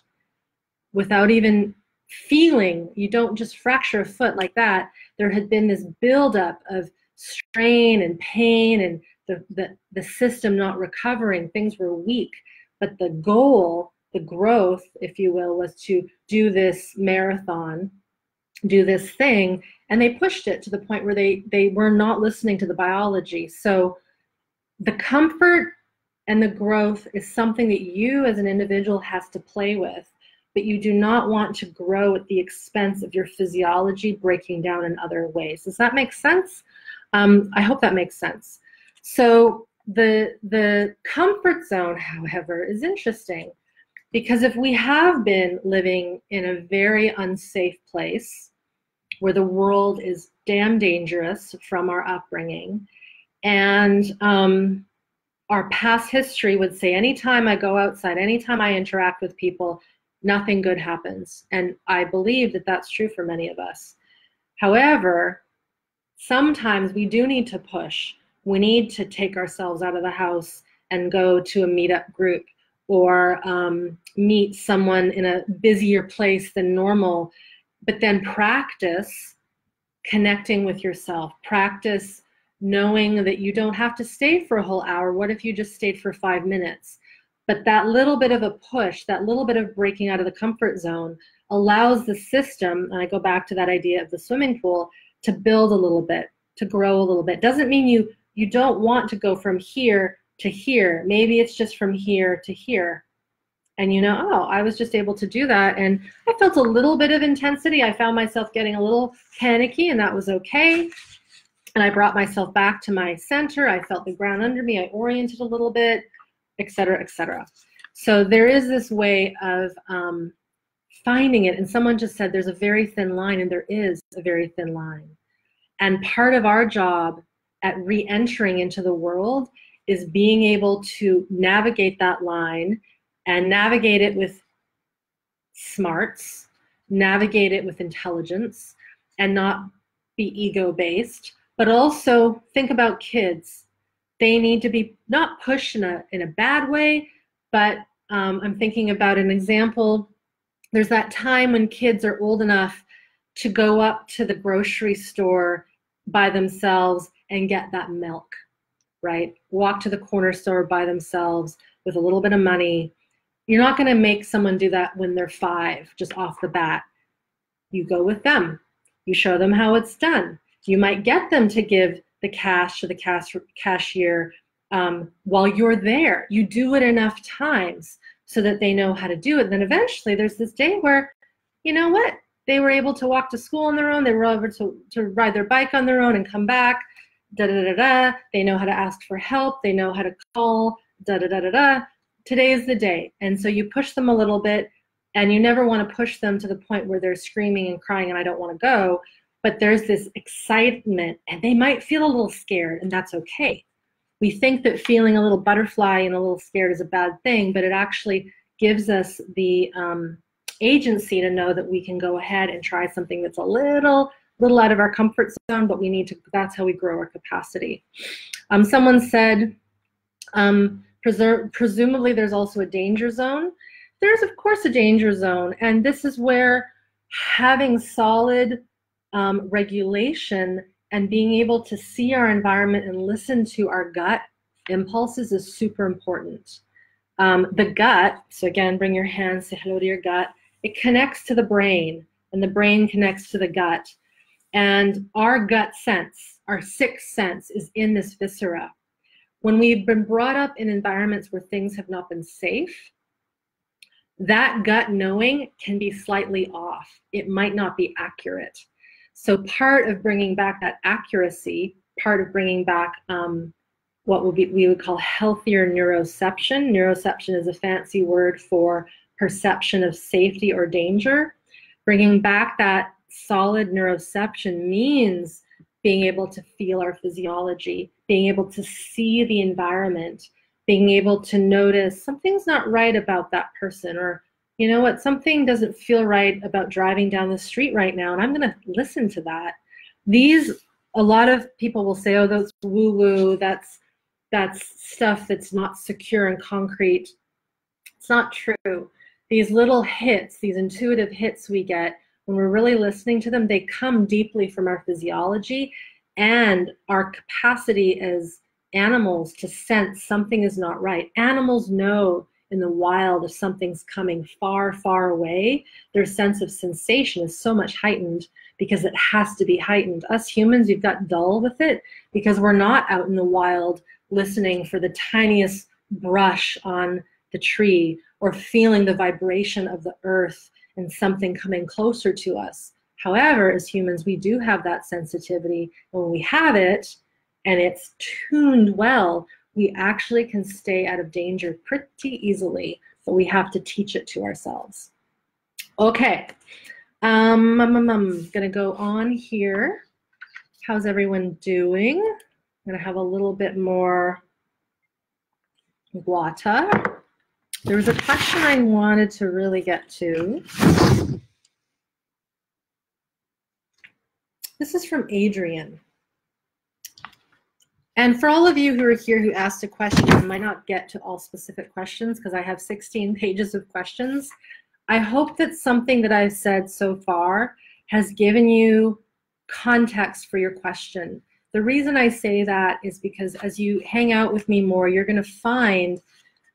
without even feeling. You don't just fracture a foot like that. There had been this buildup of strain and pain and the system not recovering. Things were weak. But the goal, the growth, if you will, was to do this marathon, do this thing. And they pushed it to the point where they were not listening to the biology. So the comfort and the growth is something that you as an individual has to play with, but you do not want to grow at the expense of your physiology breaking down in other ways. Does that make sense? I hope that makes sense. So the comfort zone, however, is interesting, because if we have been living in a very unsafe place where the world is damn dangerous from our upbringing, and our past history would say, anytime I go outside, anytime I interact with people, nothing good happens. And I believe that that's true for many of us. However, sometimes we do need to push. We need to take ourselves out of the house and go to a meetup group, or meet someone in a busier place than normal, but then practice connecting with yourself. Practice knowing that you don't have to stay for a whole hour. What if you just stayed for 5 minutes? But that little bit of a push, that little bit of breaking out of the comfort zone allows the system, and I go back to that idea of the swimming pool, to build a little bit, to grow a little bit. Doesn't mean you don't want to go from here to here. Maybe it's just from here to here. And you know, oh, I was just able to do that. And I felt a little bit of intensity. I found myself getting a little panicky, and that was okay. And I brought myself back to my center. I felt the ground under me. I oriented a little bit, et cetera, et cetera. So there is this way of finding it. And someone just said there's a very thin line, and there is a very thin line. And part of our job at re-entering into the world is being able to navigate that line, and navigate it with smarts, navigate it with intelligence, and not be ego-based, but also think about kids. They need to be not pushed in a bad way, but I'm thinking about an example. There's that time when kids are old enough to go up to the grocery store by themselves and get that milk, right? Walk to the corner store by themselves with a little bit of money. You're not gonna make someone do that when they're 5, just off the bat. You go with them. You show them how it's done. You might get them to give the cash to the cashier while you're there. You do it enough times so that they know how to do it. Then eventually there's this day where, you know what? They were able to walk to school on their own. They were able to ride their bike on their own and come back. Da-da-da-da-da. They know how to ask for help. They know how to call. Da-da-da-da-da. Today is the day. And so you push them a little bit, and you never want to push them to the point where they're screaming and crying and I don't want to go. But there's this excitement, and they might feel a little scared, and that's okay. We think that feeling a little butterfly and a little scared is a bad thing, but it actually gives us the agency to know that we can go ahead and try something that's a little out of our comfort zone, but we need to, that's how we grow our capacity. Someone said, presumably there's also a danger zone. There's of course a danger zone, and this is where having solid regulation and being able to see our environment and listen to our gut impulses is super important. The gut, so again, bring your hands, say hello to your gut. It connects to the brain, and the brain connects to the gut. And our gut sense, our sixth sense, is in this viscera. When we've been brought up in environments where things have not been safe, that gut knowing can be slightly off. It might not be accurate. So part of bringing back that accuracy, part of bringing back what we would call healthier neuroception. Neuroception is a fancy word for perception of safety or danger. Bringing back that solid neuroception means being able to feel our physiology, being able to see the environment, being able to notice something's not right about that person, or you know what, something doesn't feel right about driving down the street right now, and I'm going to listen to that. These, a lot of people will say, oh, that's woo-woo, that's stuff that's not secure and concrete. It's not true. These little hits, these intuitive hits we get, when we're really listening to them, they come deeply from our physiology and our capacity as animals to sense something is not right. Animals know in the wild if something's coming far, far away. Their sense of sensation is so much heightened because it has to be heightened. Us humans, we've got dull with it because we're not out in the wild listening for the tiniest brush on the tree or feeling the vibration of the earth and something coming closer to us. However, as humans, we do have that sensitivity. When we have it and it's tuned well, we actually can stay out of danger pretty easily, but we have to teach it to ourselves. Okay, I'm gonna go on here. How's everyone doing? I'm gonna have a little bit more water. There was a question I wanted to really get to. This is from Adrian. And for all of you who are here who asked a question, I might not get to all specific questions because I have 16 pages of questions. I hope that something that I've said so far has given you context for your question. The reason I say that is because as you hang out with me more, you're going to find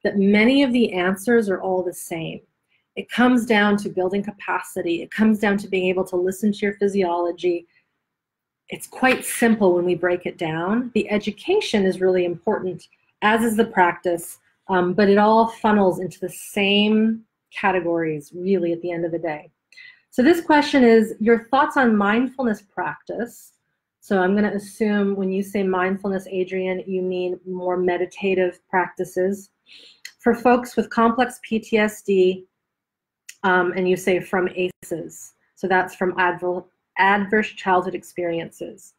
that many of the answers are all the same. It comes down to building capacity. It comes down to being able to listen to your physiology. It's quite simple when we break it down. The education is really important, as is the practice, but it all funnels into the same categories, really, at the end of the day. So this question is, your thoughts on mindfulness practice. So I'm going to assume when you say mindfulness, Adrian, you mean more meditative practices. For folks with complex PTSD, and you say from ACEs, so that's from adverse childhood experiences.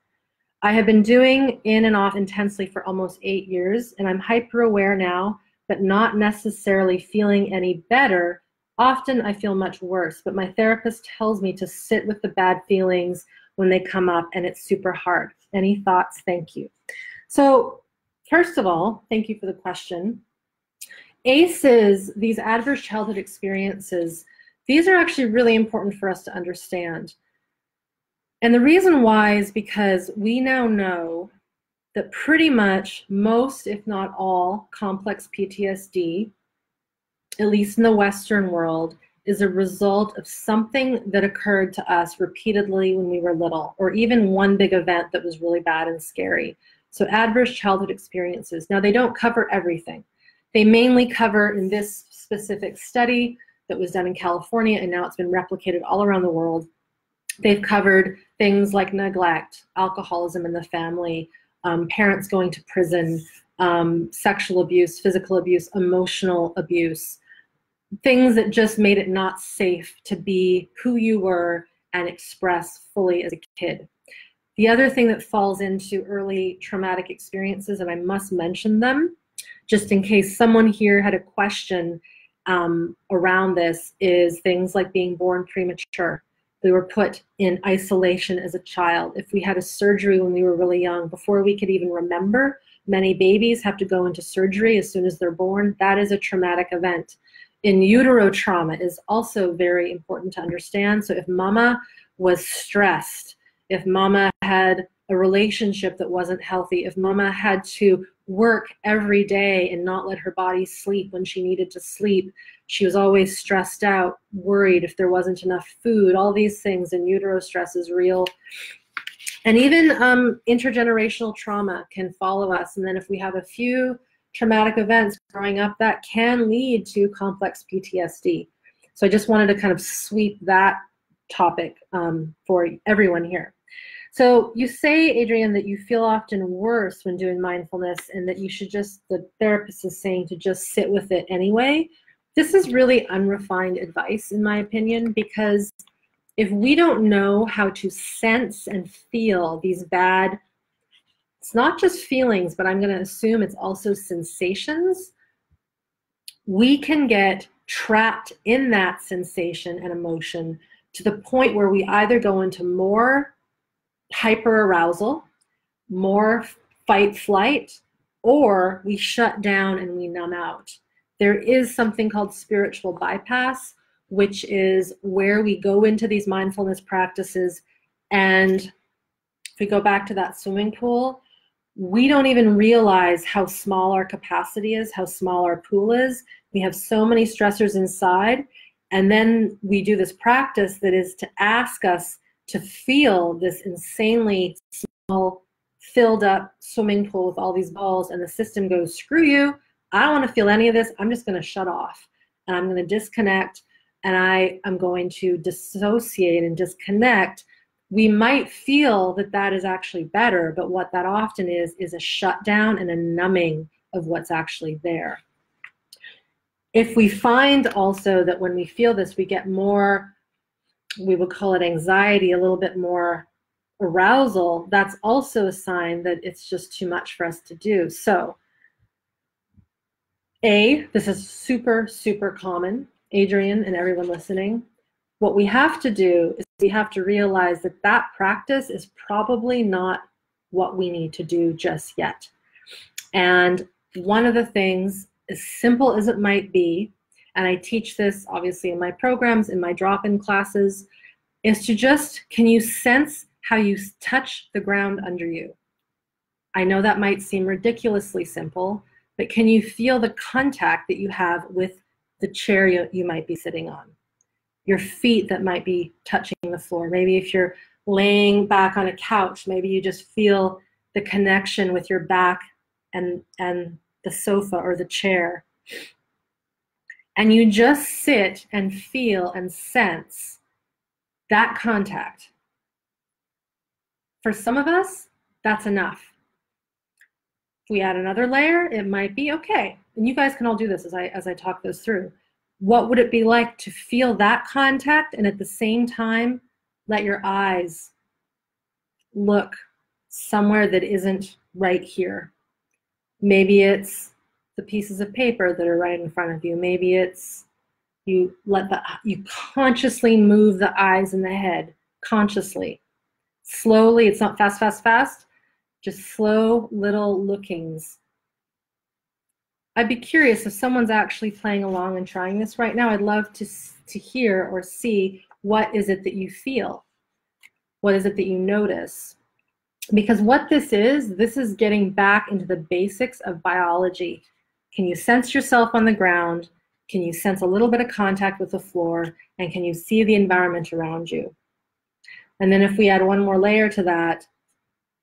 I have been doing in and off intensely for almost 8 years, and I'm hyper aware now, but not necessarily feeling any better. Often I feel much worse, but my therapist tells me to sit with the bad feelings when they come up, and it's super hard. Any thoughts? Thank you. So first of all, thank you for the question. ACEs, these adverse childhood experiences, these are actually really important for us to understand. And the reason why is because we now know that pretty much most, if not all, complex PTSD, at least in the Western world, is a result of something that occurred to us repeatedly when we were little, or even one big event that was really bad and scary. So adverse childhood experiences. Now, they don't cover everything. They mainly cover, in this specific study that was done in California, and now it's been replicated all around the world, they've covered things like neglect, alcoholism in the family, parents going to prison, sexual abuse, physical abuse, emotional abuse, things that just made it not safe to be who you were and express fully as a kid. The other thing that falls into early traumatic experiences, and I must mention them, just in case someone here had a question around this, is things like being born premature. We were put in isolation as a child. If we had a surgery when we were really young, before we could even remember, many babies have to go into surgery as soon as they're born. That is a traumatic event. In utero trauma is also very important to understand. So if mama was stressed, if mama had a relationship that wasn't healthy, if mama had to work every day and not let her body sleep when she needed to sleep, she was always stressed out, worried if there wasn't enough food, all these things, and utero stress is real. And even intergenerational trauma can follow us. And then if we have a few traumatic events growing up, that can lead to complex PTSD. So I just wanted to kind of sweep that topic for everyone here. So you say, Adrian, that you feel often worse when doing mindfulness and that you should just, the therapist is saying to just sit with it anyway. This is really unrefined advice, in my opinion, because if we don't know how to sense and feel these bad It's not just feelings, but I'm going to assume it's also sensations. We can get trapped in that sensation and emotion to the point where we either go into more hyperarousal, more fight-flight, or we shut down and we numb out. There is something called spiritual bypass, which is where we go into these mindfulness practices, and if we go back to that swimming pool, we don't even realize how small our capacity is, how small our pool is. We have so many stressors inside, and then we do this practice that is to ask us to feel this insanely small, filled up swimming pool with all these balls, and the system goes, screw you, I don't want to feel any of this, I'm just going to shut off, and I'm going to disconnect, and I am going to dissociate and disconnect. We might feel that that is actually better, but what that often is a shutdown and a numbing of what's actually there. If we find also that when we feel this, we get more, we would call it anxiety, a little bit more arousal, that's also a sign that it's just too much for us to do. So, A, this is super, super common, Adrian and everyone listening. What we have to do is we have to realize that that practice is probably not what we need to do just yet. And one of the things, as simple as it might be, and I teach this obviously in my programs, in my drop-in classes, is to just, can you sense how you touch the ground under you? I know that might seem ridiculously simple, but can you feel the contact that you have with the chair you might be sitting on? Your feet that might be touching the floor. Maybe if you're laying back on a couch, maybe you just feel the connection with your back and the sofa or the chair. And you just sit and feel and sense that contact. For some of us, that's enough. If we add another layer, it might be okay. And you guys can all do this as I talk those through. What would it be like to feel that contact and at the same time let your eyes look somewhere that isn't right here? Maybe it's the pieces of paper that are right in front of you. Maybe it's you consciously move the eyes and the head, consciously. Slowly, it's not fast, fast, fast, just slow little lookings. I'd be curious if someone's actually playing along and trying this right now. I'd love to hear or see, what is it that you feel? What is it that you notice? Because what this is getting back into the basics of biology. Can you sense yourself on the ground? Can you sense a little bit of contact with the floor? And can you see the environment around you? And then if we add one more layer to that,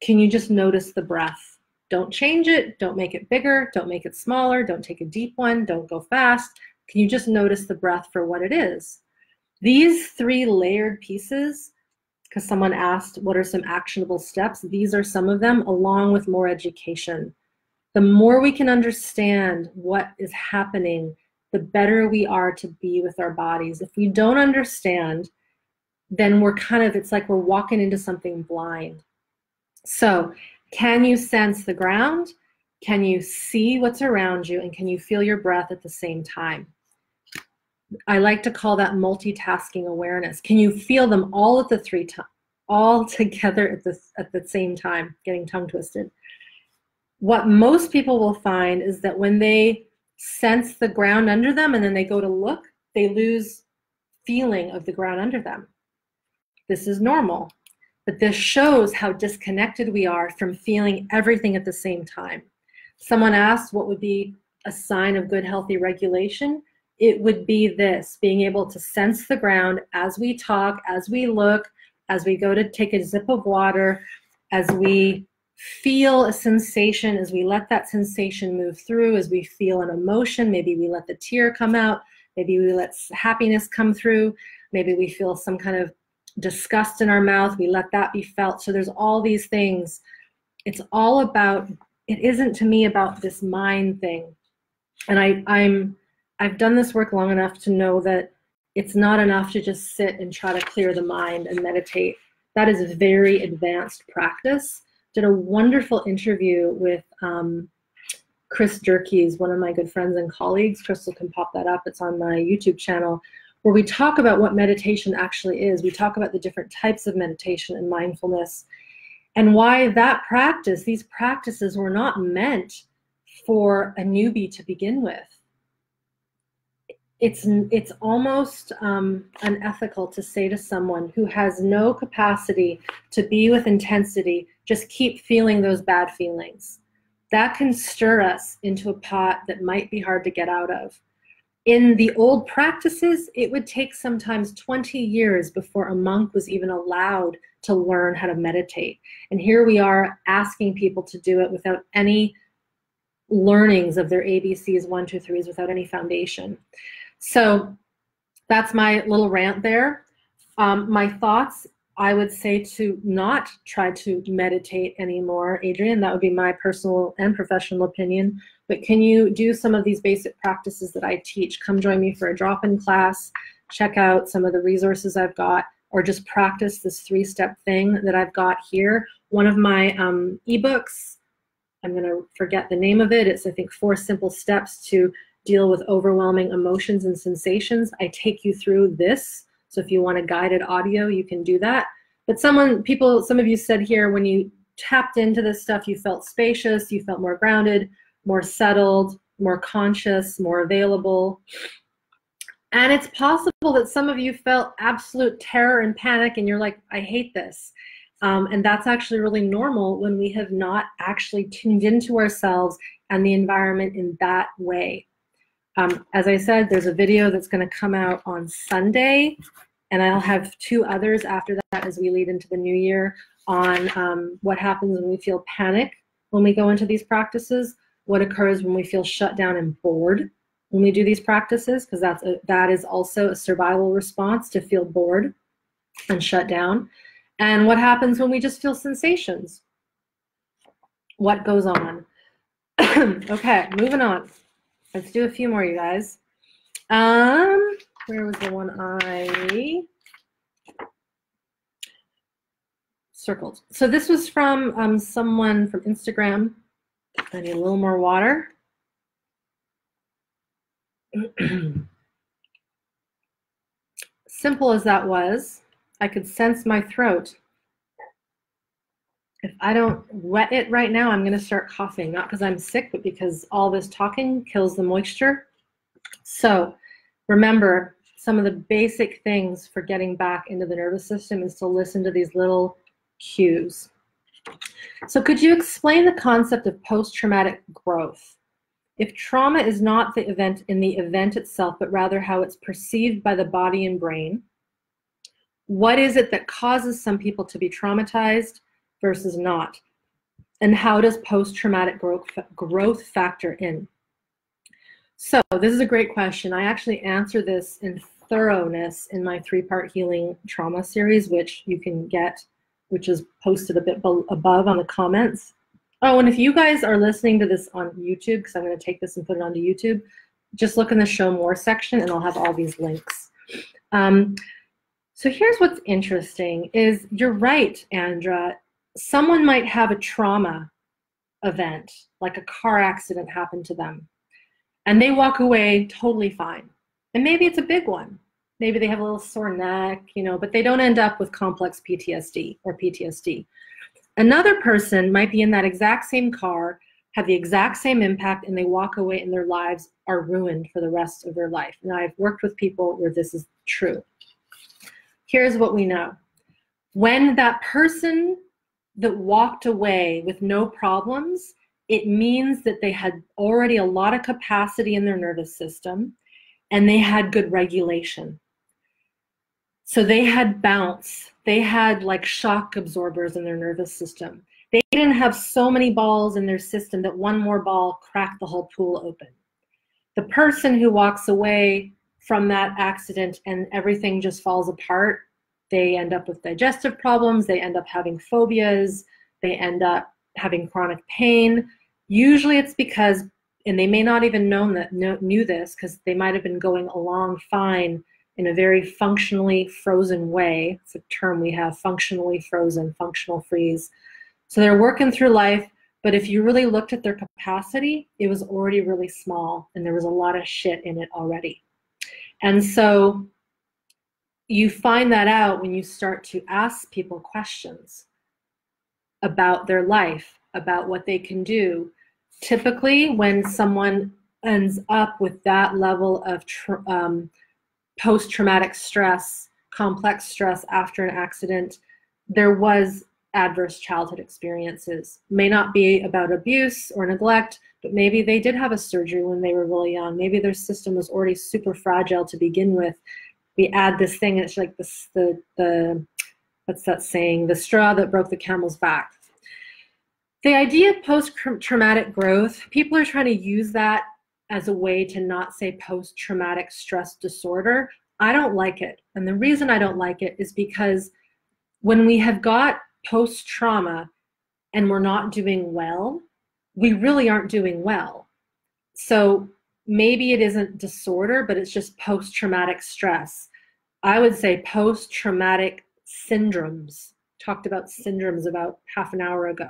can you just notice the breath? Don't change it, don't make it bigger, don't make it smaller, don't take a deep one, don't go fast. Can you just notice the breath for what it is? These three layered pieces, because someone asked what are some actionable steps, these are some of them, along with more education. The more we can understand what is happening, the better we are to be with our bodies. If we don't understand, then we're kind of, it's like we're walking into something blind. So, can you sense the ground? Can you see what's around you? And can you feel your breath at the same time? I like to call that multitasking awareness. Can you feel them all at the all together at the same time, getting tongue twisted? What most people will find is that when they sense the ground under them and then they go to look, they lose feeling of the ground under them. This is normal. But this shows how disconnected we are from feeling everything at the same time. Someone asked what would be a sign of good, healthy regulation. It would be this, being able to sense the ground as we talk, as we look, as we go to take a sip of water, as we feel a sensation, as we let that sensation move through, as we feel an emotion, maybe we let the tear come out, maybe we let happiness come through, maybe we feel some kind of disgust in our mouth, we let that be felt. So there's all these things. It's all about, it isn't to me about this mind thing. And I've done this work long enough to know that it's not enough to just sit and try to clear the mind and meditate. That is a very advanced practice. did a wonderful interview with Chris Jerkes, one of my good friends and colleagues. Crystal can pop that up. It's on my YouTube channel, where we talk about what meditation actually is. We talk about the different types of meditation and mindfulness, and why that practice, these practices, were not meant for a newbie to begin with. It's almost unethical to say to someone who has no capacity to be with intensity, just keep feeling those bad feelings. That can stir us into a pot that might be hard to get out of. In the old practices, it would take sometimes 20 years before a monk was even allowed to learn how to meditate. And here we are asking people to do it without any learnings of their ABCs, 1, 2, 3s, without any foundation. So that's my little rant there. My thoughts, I would say to not try to meditate anymore, Adrian. That would be my personal and professional opinion. But can you do some of these basic practices that I teach? Come join me for a drop-in class. Check out some of the resources I've got, or just practice this 3-step thing that I've got here. One of my ebooks, I'm gonna forget the name of it. It's, I think, 4 simple steps to deal with overwhelming emotions and sensations. I take you through this. So if you want a guided audio, you can do that. But some of you said here, when you tapped into this stuff, you felt spacious, you felt more grounded, more settled, more conscious, more available. And it's possible that some of you felt absolute terror and panic, and you're like, I hate this. And that's actually really normal when we have not actually tuned into ourselves and the environment in that way. As I said, there's a video that's going to come out on Sunday, and I'll have 2 others after that as we lead into the new year on what happens when we feel panic when we go into these practices, what occurs when we feel shut down and bored when we do these practices, because that is also a survival response, to feel bored and shut down. And what happens when we just feel sensations? What goes on? Okay, moving on. Let's do a few more, you guys. Where was the one I circled? So this was from someone from Instagram. I need a little more water. Simple as that was, I could sense my throat. If I don't wet it right now, I'm going to start coughing, not because I'm sick, but because all this talking kills the moisture. So remember, some of the basic things for getting back into the nervous system is to listen to these little cues. So could you explain the concept of post-traumatic growth? If trauma is not the event in the event itself, but rather how it's perceived by the body and brain, what is it that causes some people to be traumatized versus not? And how does post-traumatic growth factor in? So this is a great question. I actually answer this in thoroughness in my 3-part healing trauma series, which you can get, which is posted a bit above on the comments. Oh, and if you guys are listening to this on YouTube, because I'm going to take this and put it onto YouTube, just look in the show more section and I'll have all these links. So here's what's interesting is, you're right, Andra, someone might have a trauma event, like a car accident happened to them, and they walk away totally fine. And maybe it's a big one. Maybe they have a little sore neck, you know, but they don't end up with complex PTSD or PTSD. Another person might be in that exact same car, have the exact same impact, and they walk away and their lives are ruined for the rest of their life. And I've worked with people where this is true. Here's what we know. When that person that walked away with no problems, it means that they had already a lot of capacity in their nervous system and they had good regulation. So they had bounce. They had like shock absorbers in their nervous system. They didn't have so many balls in their system that one more ball cracked the whole pool open. The person who walks away from that accident and everything just falls apart, they end up with digestive problems, they end up having phobias, they end up having chronic pain. Usually it's because, and they may not even knew this, because they might have been going along fine in a very functionally frozen way. It's a term we have, functionally frozen, functional freeze. So they're working through life, but if you really looked at their capacity, it was already really small and there was a lot of shit in it already. And so you find that out when you start to ask people questions about their life, about what they can do. Typically, when someone ends up with that level of post-traumatic stress, complex stress after an accident, there was adverse childhood experiences. May not be about abuse or neglect, but maybe they did have a surgery when they were really young. Maybe their system was already super fragile to begin with. We add this thing, and it's like this, the what's that saying? The straw that broke the camel's back. The idea of post-traumatic growth, people are trying to use that as a way to not say post-traumatic stress disorder. I don't like it. And the reason I don't like it is because when we have got post-trauma and we're not doing well, we really aren't doing well. So maybe it isn't disorder, but it's just post-traumatic stress. I would say post-traumatic syndromes. Talked about syndromes about half an hour ago.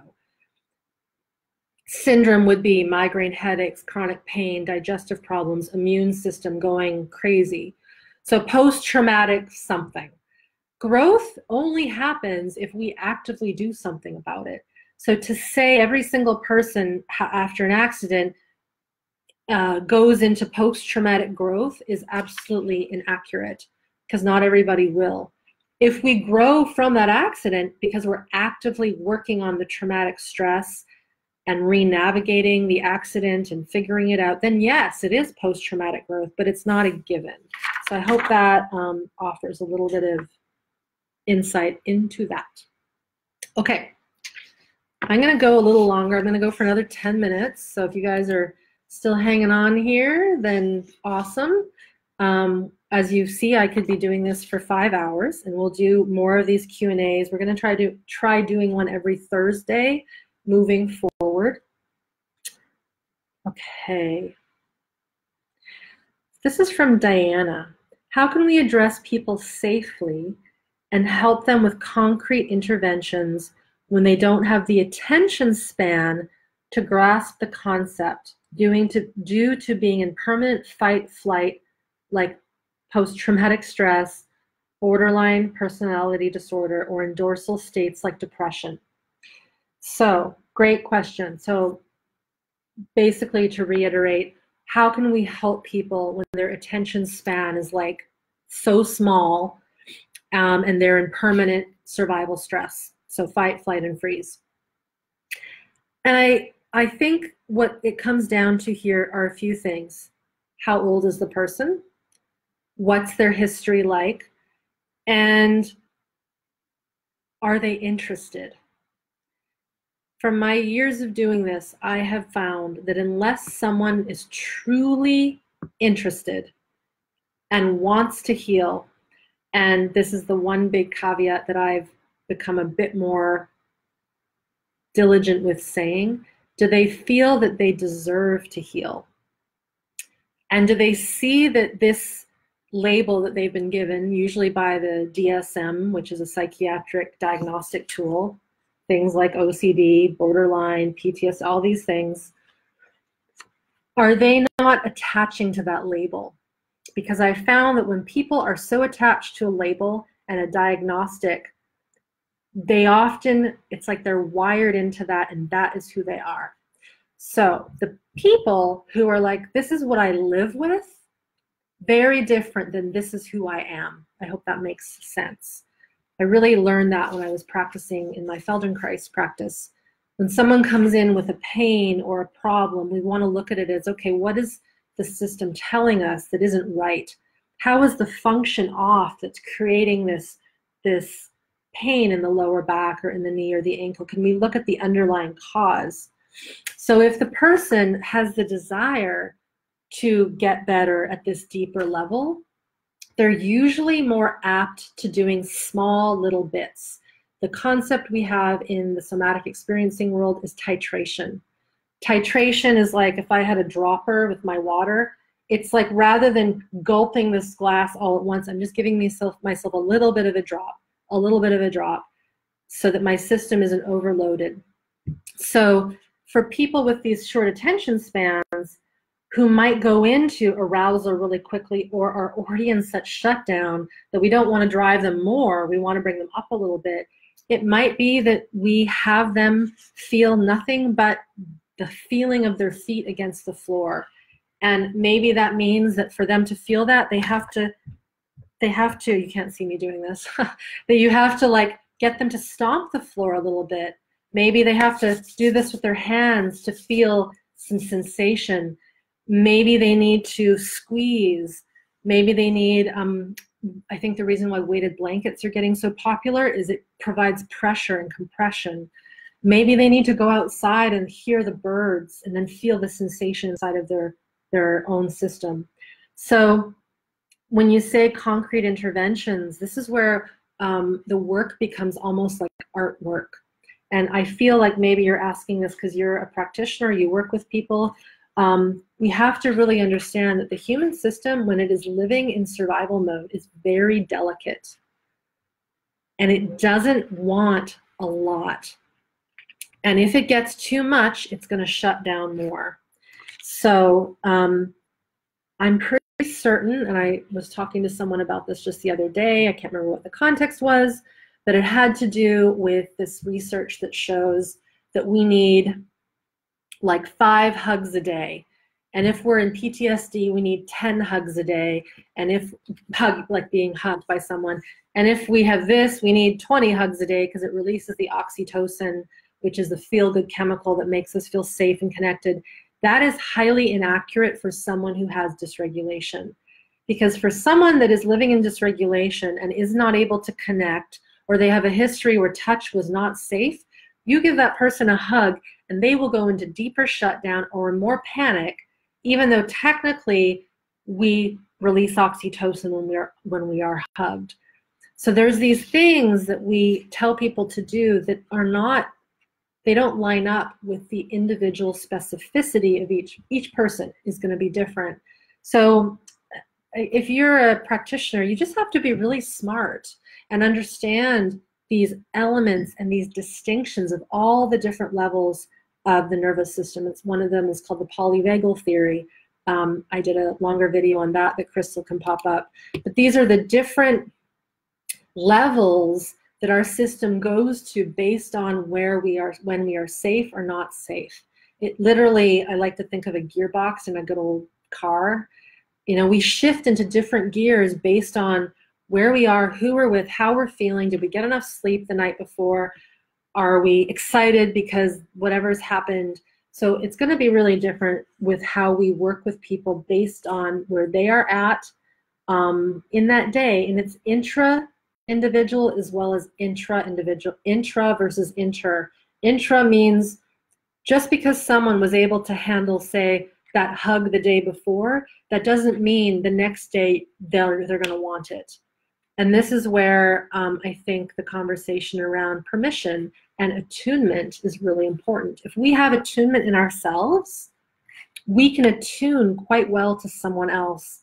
Syndrome would be migraine headaches, chronic pain, digestive problems, immune system going crazy. So post-traumatic something. Growth only happens if we actively do something about it. So to say every single person after an accident goes into post-traumatic growth is absolutely inaccurate, because not everybody will. If we grow from that accident because we're actively working on the traumatic stress and re-navigating the accident and figuring it out, then yes, it is post-traumatic growth, but it's not a given. So I hope that offers a little bit of insight into that. Okay, I'm gonna go a little longer. I'm gonna go for another 10 minutes. So if you guys are still hanging on here, then awesome. As you see, I could be doing this for 5 hours, and we'll do more of these Q&As. We're gonna try doing one every Thursday moving forward. Okay. This is from Diana. How can we address people safely and help them with concrete interventions when they don't have the attention span to grasp the concept due to being in permanent fight flight, like post-traumatic stress, borderline personality disorder, or in dorsal states like depression? So, great question. So basically, to reiterate, how can we help people when their attention span is like so small and they're in permanent survival stress? So fight, flight, and freeze. And I think what it comes down to here are a few things. How old is the person? What's their history like? And are they interested? From my years of doing this, I have found that unless someone is truly interested and wants to heal, and this is the one big caveat that I've become a bit more diligent with saying, do they feel that they deserve to heal? And do they see that this label that they've been given, usually by the DSM, which is a psychiatric diagnostic tool, things like OCD, borderline, PTSD, all these things, are they not attaching to that label? Because I found that when people are so attached to a label and a diagnostic, they often, it's like they're wired into that, and that is who they are. So the people who are like, this is what I live with, very different than this is who I am. I hope that makes sense. I really learned that when I was practicing in my Feldenkrais practice. When someone comes in with a pain or a problem, we want to look at it as, okay, what is the system telling us that isn't right? How is the function off that's creating this pain in the lower back or in the knee or the ankle? Can we look at the underlying cause? So if the person has the desire to get better at this deeper level, they're usually more apt to doing small little bits. The concept we have in the somatic experiencing world is titration. Titration is like if I had a dropper with my water, it's like rather than gulping this glass all at once, I'm just giving myself a little bit of a drop, so that my system isn't overloaded. So for people with these short attention spans who might go into arousal really quickly or are already in such shutdown that we don't want to drive them more, we want to bring them up a little bit, it might be that we have them feel nothing but the feeling of their feet against the floor. And maybe that means that for them to feel that, you can't see me doing this, that you have to like get them to stomp the floor a little bit. Maybe they have to do this with their hands to feel some sensation. Maybe they need to squeeze. Maybe they need, I think the reason why weighted blankets are getting so popular is it provides pressure and compression. Maybe they need to go outside and hear the birds and then feel the sensation inside of their own system. So when you say concrete interventions, this is where the work becomes almost like artwork. And I feel like maybe you're asking this because you're a practitioner, you work with people. We have to really understand that the human system, when it is living in survival mode, is very delicate. And it doesn't want a lot. And if it gets too much, it's going to shut down more. So I'm pretty certain, and I was talking to someone about this just the other day, I can't remember what the context was, but it had to do with this research that shows that we need like 5 hugs a day. And if we're in PTSD, we need 10 hugs a day. And if like being hugged by someone, and if we have this, we need 20 hugs a day because it releases the oxytocin, which is the feel-good chemical that makes us feel safe and connected. That is highly inaccurate for someone who has dysregulation. Because for someone that is living in dysregulation and is not able to connect, or they have a history where touch was not safe, you give that person a hug and they will go into deeper shutdown or more panic, even though technically we release oxytocin when we are hugged. So there's these things that we tell people to do that are not, they don't line up with the individual specificity of each person is going to be different. So if you're a practitioner, you just have to be really smart and understand these elements and these distinctions of all the different levels of the nervous system. It's one of them is called the polyvagal theory. I did a longer video on that, that Crystal can pop up. But these are the different levels that our system goes to based on where we are, when we are safe or not safe. It literally, I like to think of a gearbox in a good old car. You know, we shift into different gears based on where we are, who we're with, how we're feeling. Did we get enough sleep the night before? Are we excited because whatever's happened? So it's going to be really different with how we work with people based on where they are at in that day. And it's intra-individual as well as intra-individual, intra versus inter. Intra means just because someone was able to handle, say, that hug the day before, that doesn't mean the next day they're going to want it. And this is where I think the conversation around permission and attunement is really important. If we have attunement in ourselves, we can attune quite well to someone else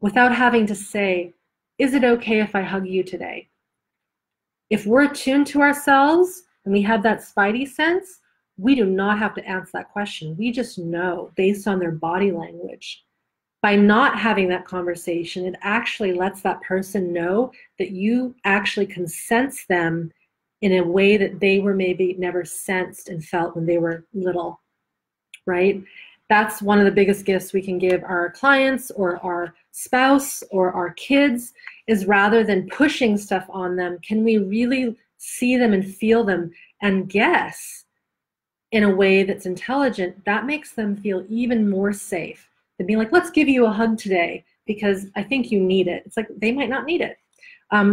without having to say, is it okay if I hug you today? If we're attuned to ourselves and we have that spidey sense, we do not have to answer that question. We just know based on their body language. By not having that conversation, it actually lets that person know that you actually can sense them in a way that they were maybe never sensed and felt when they were little, right? That's one of the biggest gifts we can give our clients or our spouse or our kids is rather than pushing stuff on them, can we really see them and feel them and guess in a way that's intelligent? That makes them feel even more safe than being like, let's give you a hug today because I think you need it. It's like they might not need it.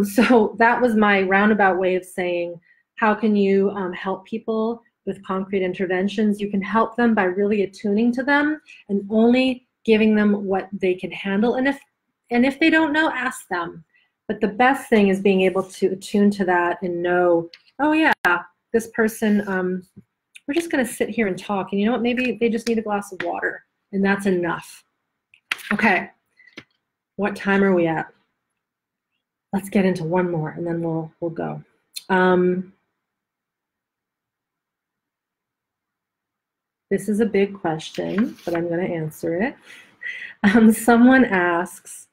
So that was my roundabout way of saying, how can you help people with concrete interventions? You can help them by really attuning to them and only giving them what they can handle. And if they don't know, ask them. But the best thing is being able to attune to that and know, oh yeah, this person, we're just going to sit here and talk. And you know what? Maybe they just need a glass of water, and that's enough. Okay. What time are we at? Let's get into one more, and then we'll go. This is a big question, but I'm going to answer it. Someone asks,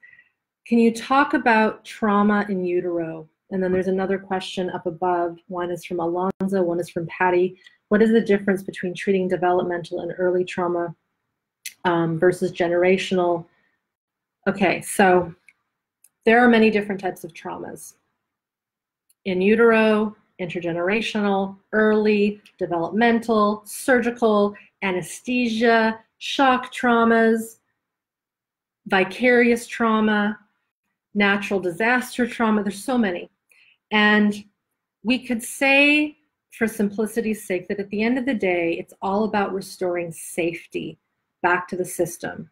can you talk about trauma in utero? And then there's another question up above. One is from Alonzo, one is from Patty. What is the difference between treating developmental and early trauma versus generational? Okay, so there are many different types of traumas. In utero, intergenerational, early, developmental, surgical, anesthesia, shock traumas, vicarious trauma, natural disaster trauma. There's so many. And we could say, for simplicity's sake, that at the end of the day, it's all about restoring safety back to the system.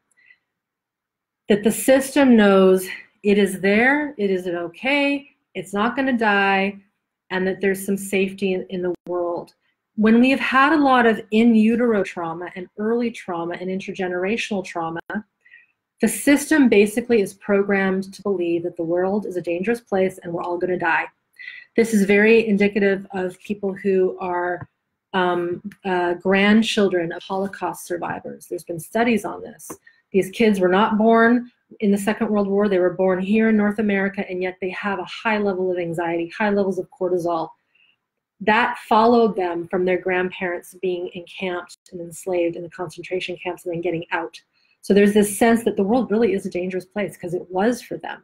That the system knows it is there, it is okay, it's not going to die, and that there's some safety in the world. When we have had a lot of in utero trauma and early trauma and intergenerational trauma, the system basically is programmed to believe that the world is a dangerous place and we're all going to die. This is very indicative of people who are grandchildren of Holocaust survivors. There's been studies on this. These kids were not born in the Second World War. They were born here in North America, and yet they have a high level of anxiety, high levels of cortisol. That followed them from their grandparents being encamped and enslaved in the concentration camps and then getting out. So there's this sense that the world really is a dangerous place because it was for them.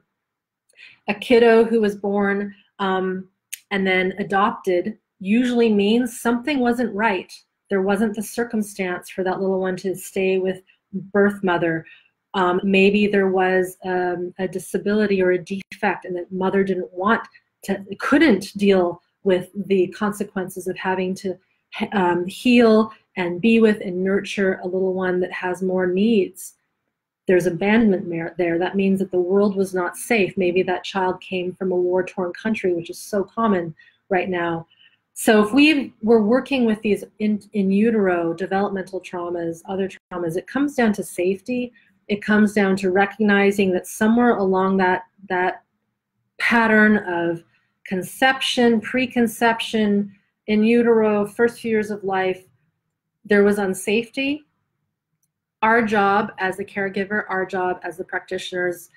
A kiddo who was born and then adopted usually means something wasn't right. There wasn't the circumstance for that little one to stay with birth mother. Maybe there was a disability or a defect, and that mother didn't want to, couldn't deal with the consequences of having to heal and be with and nurture a little one that has more needs. There's abandonment there. That means that the world was not safe. Maybe that child came from a war-torn country, which is so common right now. So if we're working with these in utero developmental traumas, other traumas, it comes down to safety. It comes down to recognizing that somewhere along that pattern of conception, preconception, in utero, first few years of life, there was unsafety. Our job as the caregiver, our job as the practitioners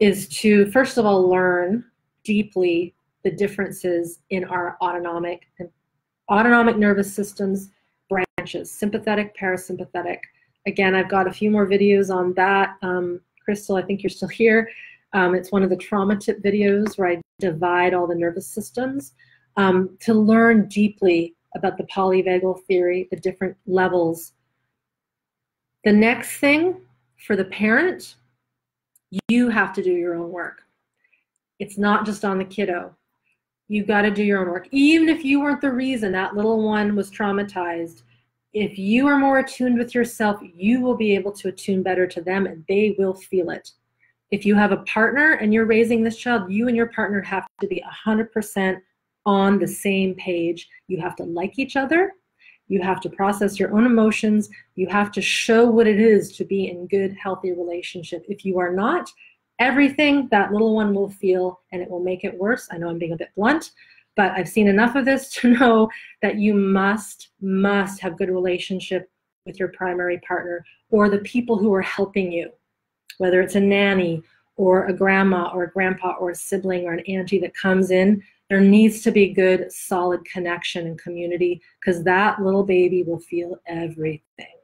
is to, first of all, learn deeply the differences in our autonomic and nervous systems branches, sympathetic, parasympathetic. Again, I've got a few more videos on that. Crystal, I think you're still here. It's one of the trauma tip videos where I divide all the nervous systems to learn deeply about the polyvagal theory, the different levels. The next thing for the parent, you have to do your own work. It's not just on the kiddo. You've got to do your own work. Even if you weren't the reason that little one was traumatized, if you are more attuned with yourself, you will be able to attune better to them, and they will feel it. If you have a partner and you're raising this child, you and your partner have to be 100% on the same page. You have to like each other. You have to process your own emotions. You have to show what it is to be in good, healthy relationship. If you are not, everything that little one will feel, and it will make it worse. I know I'm being a bit blunt, but I've seen enough of this to know that you must have good relationship with your primary partner or the people who are helping you, whether it's a nanny or a grandma or a grandpa or a sibling or an auntie that comes in. There needs to be good, solid connection and community, because that little baby will feel everything.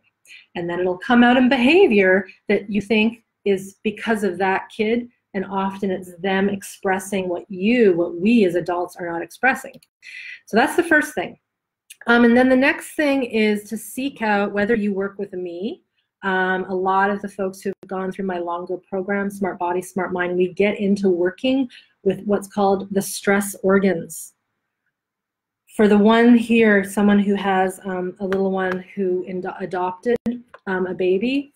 And then it'll come out in behavior that you think is because of that kid, and often it's them expressing what we as adults are not expressing. So that's the first thing. And then the next thing is to seek out whether you work with me. A lot of the folks who've gone through my Longo program, Smart Body, Smart Mind, we get into working with what's called the stress organs. For the one here, someone who has a little one who adopted a baby,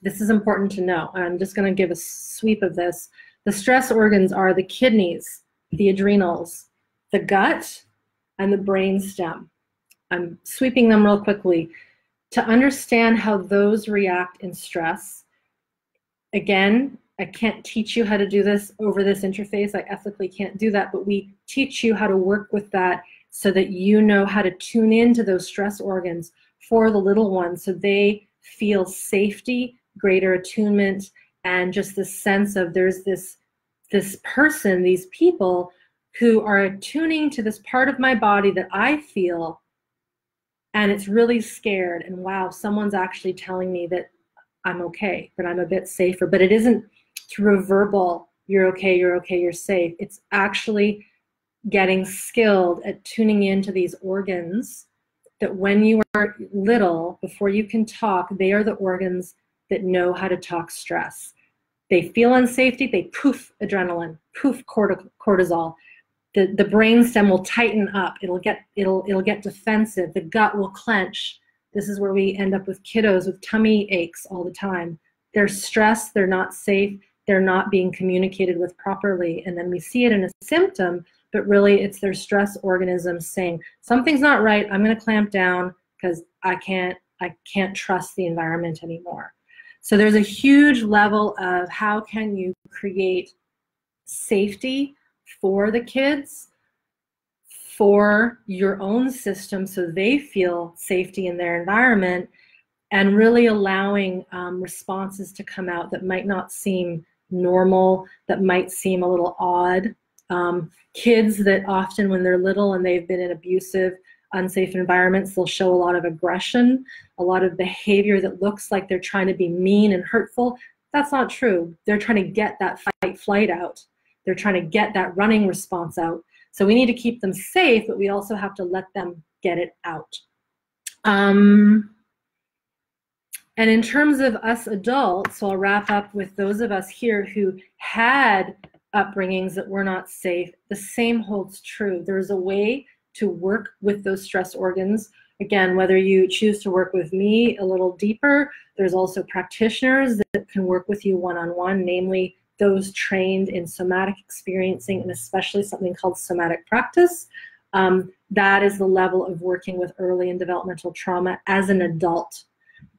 this is important to know. I'm just going to give a sweep of this. The stress organs are the kidneys, the adrenals, the gut, and the brain stem. I'm sweeping them real quickly. To understand how those react in stress, again, I can't teach you how to do this over this interface. I ethically can't do that, but we teach you how to work with that so that you know how to tune into those stress organs for the little ones so they feel safety, greater attunement, and just this sense of there's this person, these people who are attuning to this part of my body that I feel, and it's really scared, and wow, someone's actually telling me that I'm okay, that I'm a bit safer. But it isn't through verbal, you're okay, you're okay, you're safe. It's actually getting skilled at tuning into these organs that when you are little, before you can talk, they are the organs that know how to talk stress. They feel unsafety, they poof adrenaline, poof cortisol. The brainstem will tighten up, it'll get defensive, the gut will clench. This is where we end up with kiddos with tummy aches all the time. They're stressed, they're not safe, they're not being communicated with properly, and then we see it in a symptom, but really it's their stress organisms saying, something's not right, I'm gonna clamp down because I can't trust the environment anymore. So there's a huge level of how can you create safety for the kids, for your own system so they feel safety in their environment, and really allowing responses to come out that might not seem normal, that might seem a little odd. Kids that often when they're little and they've been in abusive, unsafe environments, they'll show a lot of aggression, a lot of behavior that looks like they're trying to be mean and hurtful. That's not true. They're trying to get that fight flight out. They're trying to get that running response out. So we need to keep them safe, but we also have to let them get it out. And in terms of us adults, so I'll wrap up with those of us here who had upbringings that were not safe, the same holds true. There's a way to work with those stress organs. Again, whether you choose to work with me a little deeper, there's also practitioners that can work with you one-on-one, namely those trained in somatic experiencing and especially something called somatic practice. That is the level of working with early and developmental trauma as an adult,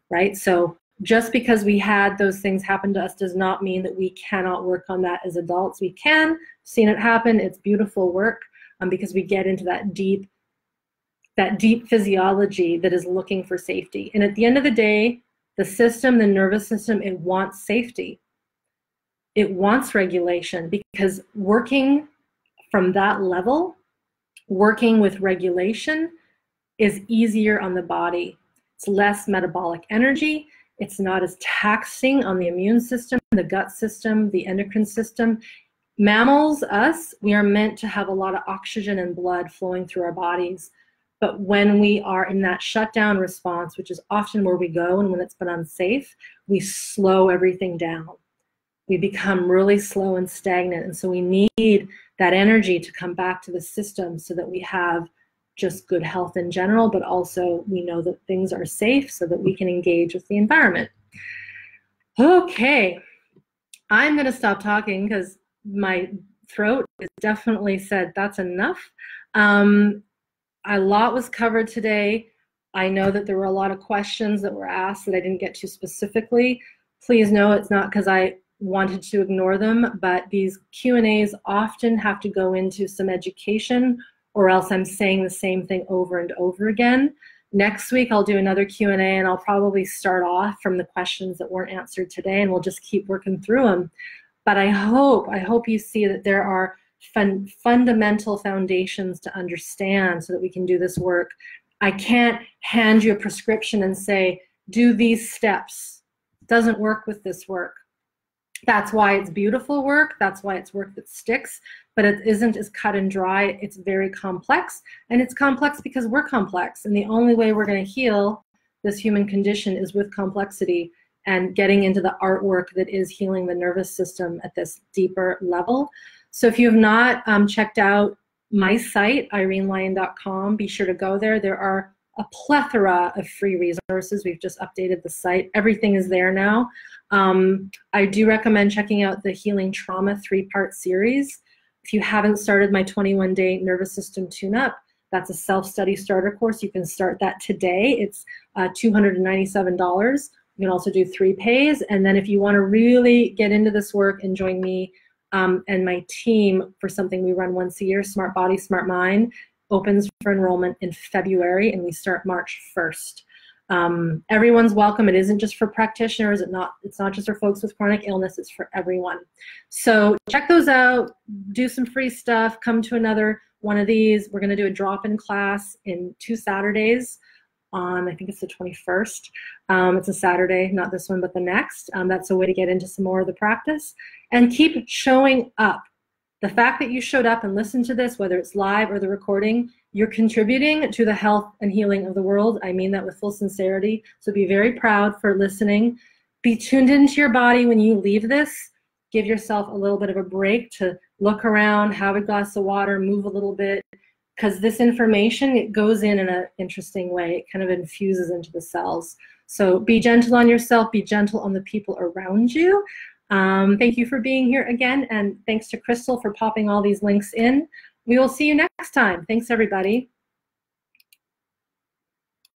right? So just because we had those things happen to us does not mean that we cannot work on that as adults. We can, seen it happen, it's beautiful work. Because we get into that deep physiology that is looking for safety. And at the end of the day, the system, the nervous system, it wants safety. It wants regulation, because working from that level, working with regulation is easier on the body. It's less metabolic energy. It's not as taxing on the immune system, the gut system, the endocrine system. Mammals, us, we are meant to have a lot of oxygen and blood flowing through our bodies. But when we are in that shutdown response, which is often where we go, and when it's been unsafe, we slow everything down. We become really slow and stagnant. And so we need that energy to come back to the system so that we have just good health in general, but also we know that things are safe so that we can engage with the environment. Okay, I'm gonna stop talking because my throat is definitely said that's enough. A lot was covered today. I know that there were a lot of questions that were asked that I didn't get to specifically. Please know it's not because I wanted to ignore them, but these Q&As often have to go into some education or else I'm saying the same thing over and over again. Next week I'll do another Q&A and I'll probably start off from the questions that weren't answered today and we'll just keep working through them. But I hope you see that there are fundamental foundations to understand so that we can do this work. I can't hand you a prescription and say, do these steps. It doesn't work with this work. That's why it's beautiful work. That's why it's work that sticks, but it isn't as cut and dry. It's very complex, and it's complex because we're complex. And the only way we're gonna heal this human condition is with complexity, and getting into the artwork that is healing the nervous system at this deeper level. So if you have not checked out my site, irenelyon.com, be sure to go there. There are a plethora of free resources. We've just updated the site. Everything is there now. I do recommend checking out the Healing Trauma 3-part series. If you haven't started my 21-day nervous system tune-up, that's a self-study starter course. You can start that today. It's $297. You can also do 3 pays. And then if you want to really get into this work and join me and my team for something we run once a year, Smart Body, Smart Mind, opens for enrollment in February and we start March 1st. Everyone's welcome. It isn't just for practitioners. It's not just for folks with chronic illness. It's for everyone. So check those out. Do some free stuff. Come to another one of these. We're going to do a drop-in class in 2 Saturdays. On, I think it's the 21st. It's a Saturday, not this one, but the next. That's a way to get into some more of the practice. And keep showing up. The fact that you showed up and listened to this, whether it's live or the recording, you're contributing to the health and healing of the world. I mean that with full sincerity. So be very proud for listening. Be tuned into your body when you leave this. Give yourself a little bit of a break to look around, have a glass of water, move a little bit. Because this information, it goes in an interesting way. It kind of infuses into the cells. So be gentle on yourself. Be gentle on the people around you. Thank you for being here again. And thanks to Crystal for popping all these links in. We will see you next time. Thanks, everybody.